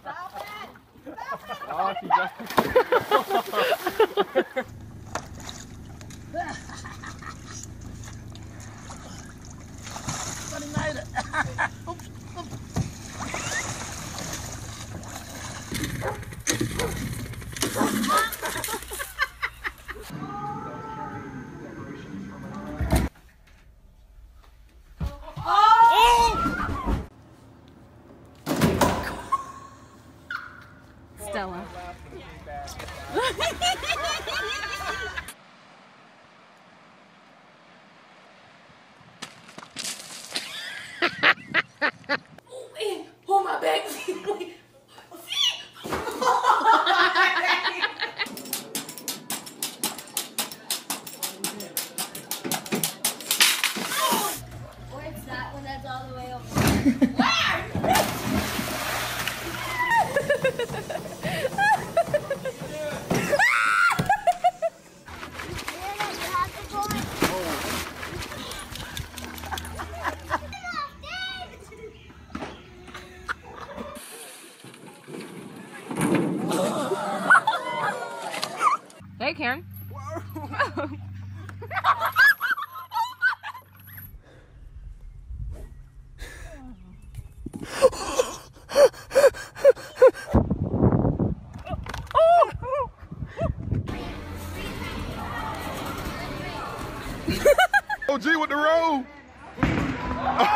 Stop it! Stop it! Stella. Hold my back. Or it's that one that's all the way over. Hey, Karen. Whoa. Oh, gee, with the road. You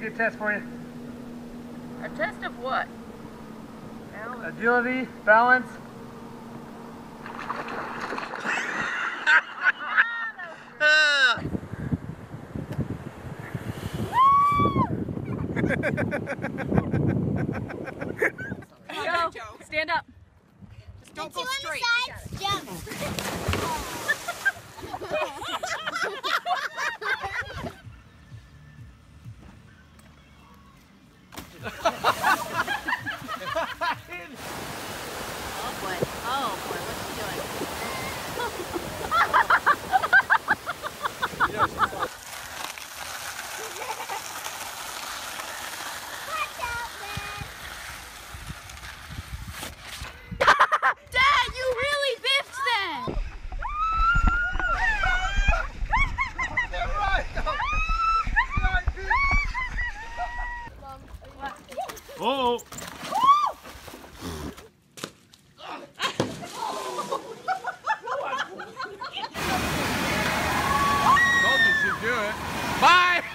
good test for you. A test of what? Balance. Agility, balance. Go. Stand up. Just don't go straight. Jump. Oh boy. Oh boy. What's she doing? Watch out, Dad. Dad, you really biffed them. Oh. Do it. Bye! I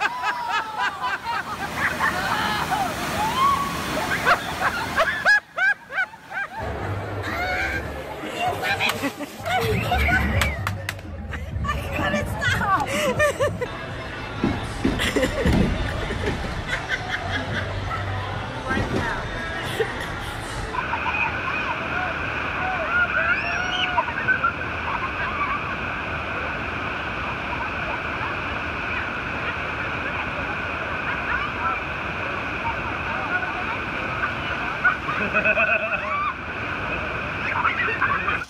couldn't stop! Right now.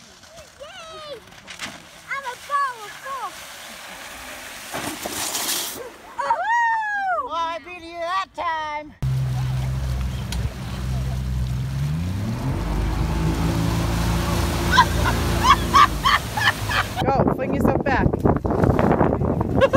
Yay! I'm a ball of ball. Oh, I beat you that time. Go, fling yourself back. I'm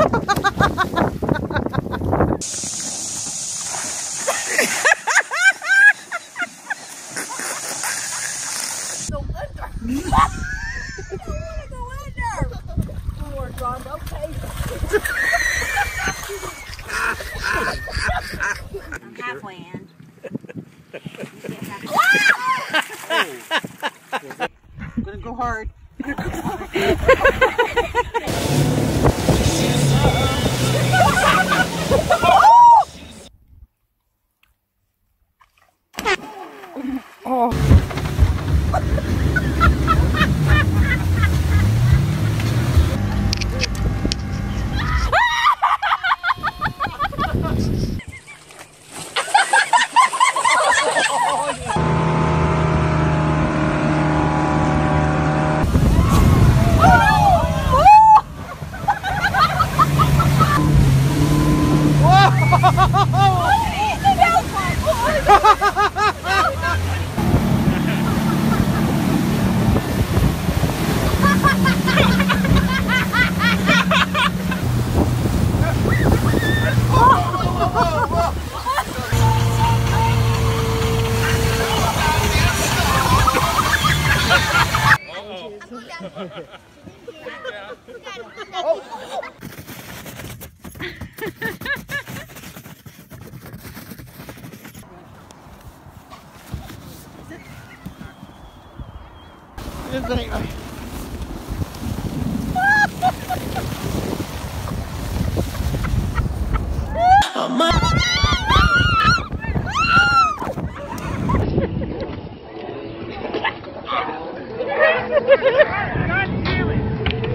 halfway in. I'm gonna go hard.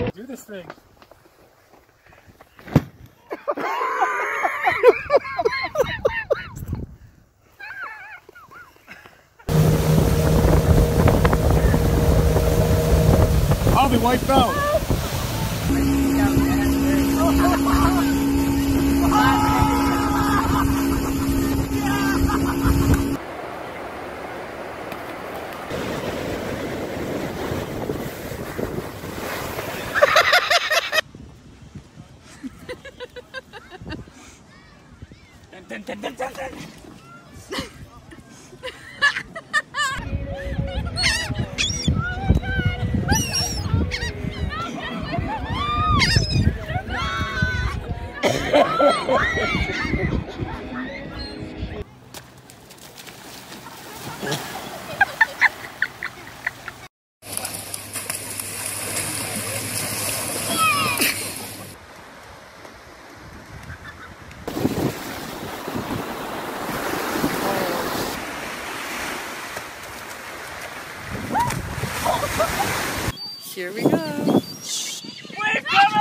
Do this thing. I'll be wiped out. Oh, my God. Here we go. Wave coming!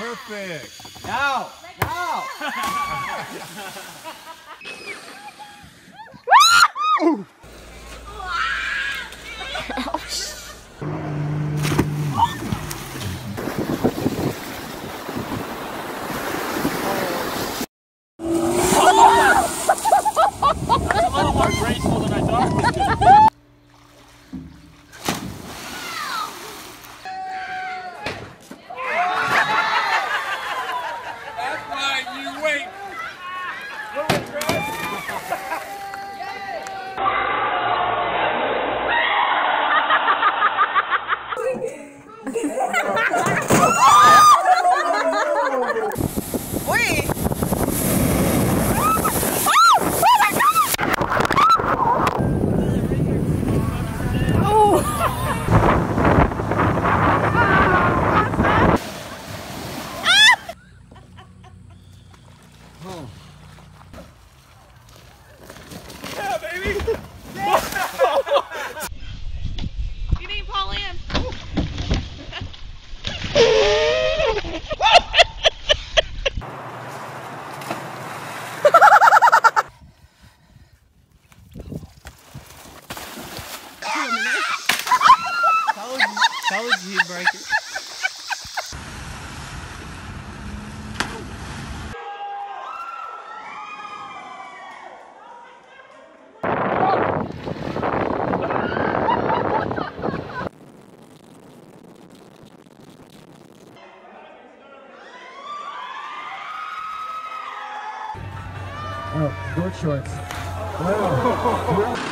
Perfect. Now, now. Oh. That's a little more graceful than I thought it was gonna be. Oh, board shorts. Oh.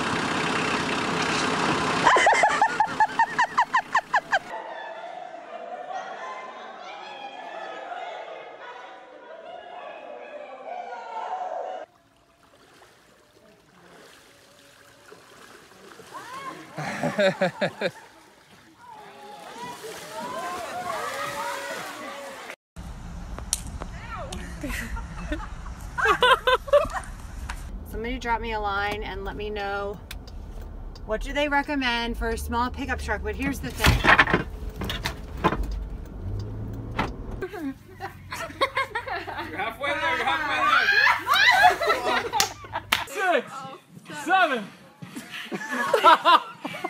Somebody drop me a line and let me know what do they recommend for a small pickup truck. But here's the thing. You're halfway there, you're halfway there. Six, oh, seven. seven.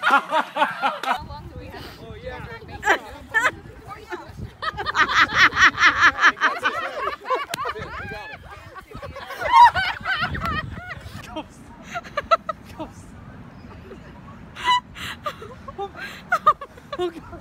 How long do we have? Oh yeah. Ghost. Ghost. Oh, oh God. Oh.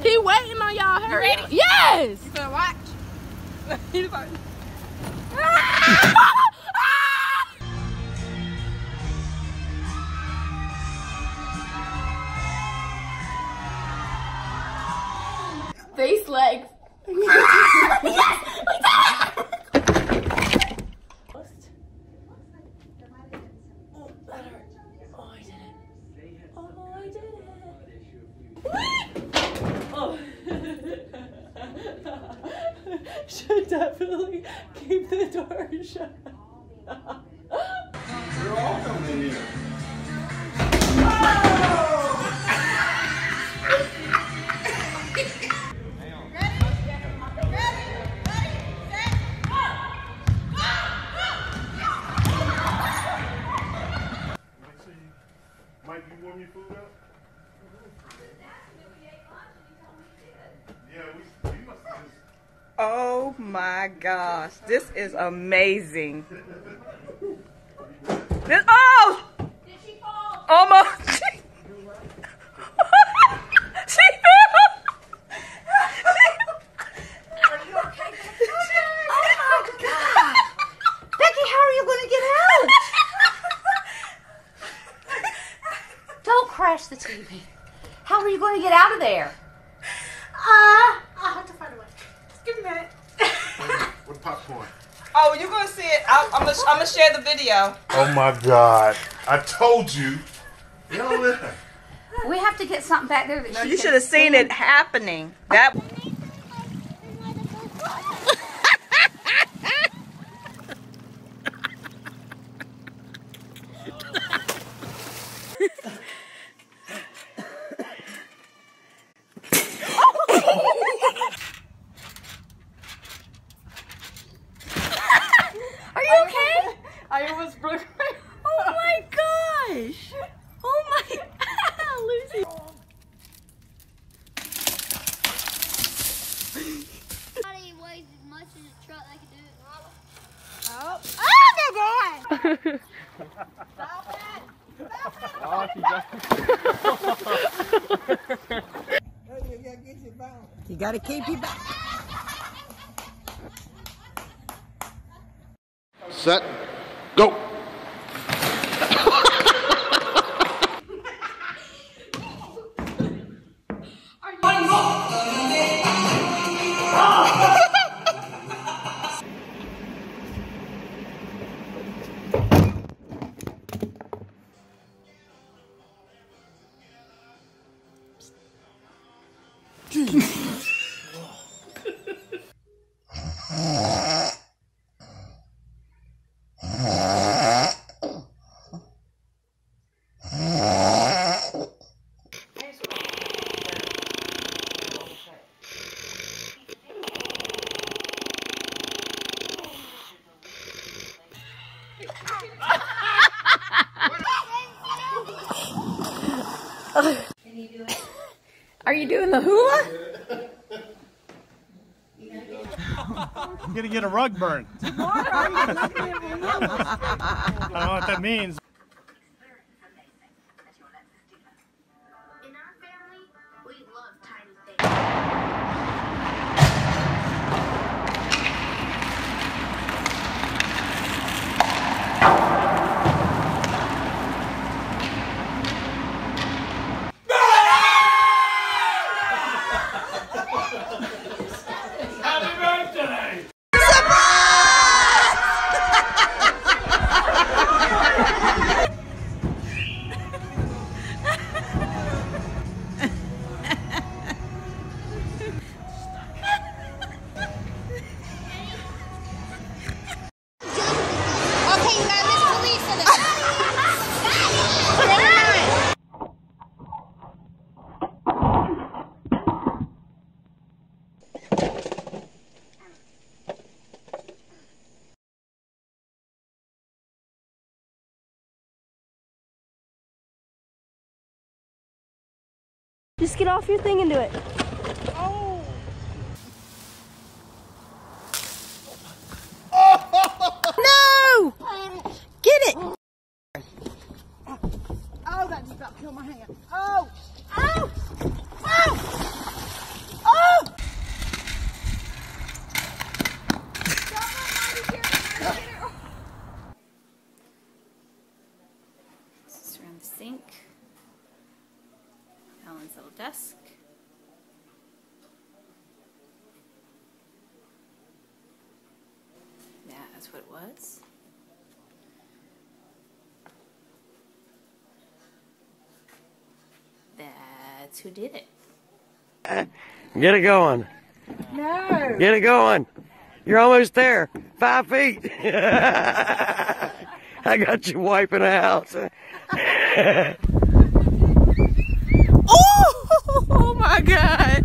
He waiting on y'all. Hurry. Yes. You gonna watch? He's like. These legs. Yes, we did it. Oh, that hurt. Oh, I did it. Oh, I did it. Oh. Should definitely keep the door shut. You're all coming in here. Warm your food up? Oh my gosh, this is amazing. This, oh! Did she fall? Almost. The T V. How are you going to get out of there? Uh, I'll have to find a way. Just give me a minute. With popcorn. Oh, you're going to see it. I'll, I'm going I'm to share the video. Oh my God. I told you. We have to get something back there that no, she you should have seen it happening. That. I almost broke my arm. Oh my gosh! Oh my Lucy. Body weighs as much as a truck. I can do it. Oh! Oh my God! Stop it! Stop it! You gotta get your balance. You gotta keep your balance. Set. Go! Can you do it? Are you doing the hula? I'm gonna get a rug burn. Tomorrow, I don't know what that means. In our family, we love tiny Ha ha ha! Just get off your thing and do it. Oh! No! Get it! Oh, that just about killed my hand. Oh! Oh! Oh! Oh! This is around the sink. Alan's little desk. Yeah, that's what it was. That's who did it. Get it going. No. Get it going. You're almost there. Five feet. I got you wiping out. Oh my God.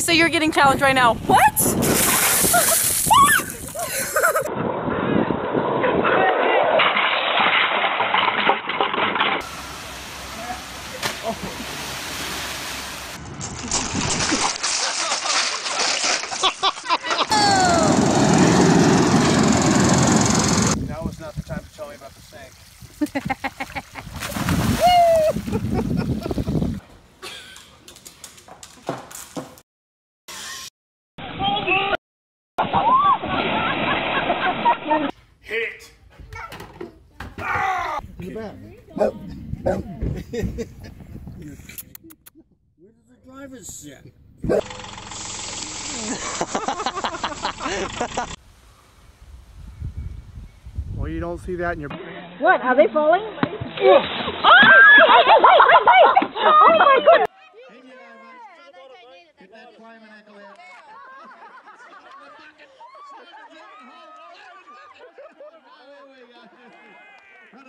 So you're getting challenged right now. What? Now is not the time to tell me about the sink. Hit it! Ah! You're back. Where did the driver's sit? Well, you don't see that in your... What? Are they falling? Oh! Oh my goodness! Get that climbing ankle in.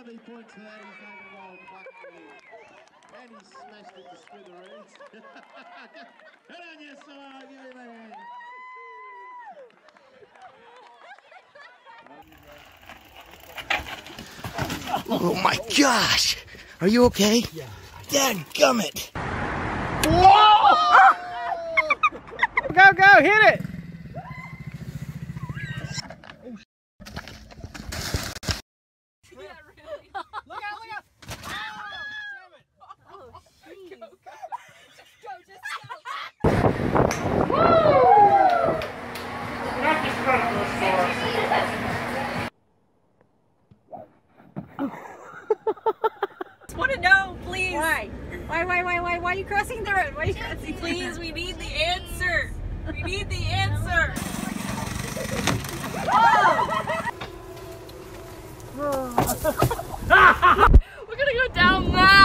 He points to that, he's on the wall and bucking me. And he smashed it to smithereens. Get on your side, give him a hand. Oh my gosh! Are you okay? Yeah. Dadgummit! Whoa! Go, go, hit it! Why? Why, why, why, why, why are you crossing the road? Why are you crossing Please, the road? We need the answer. We need the answer. We're gonna go down now.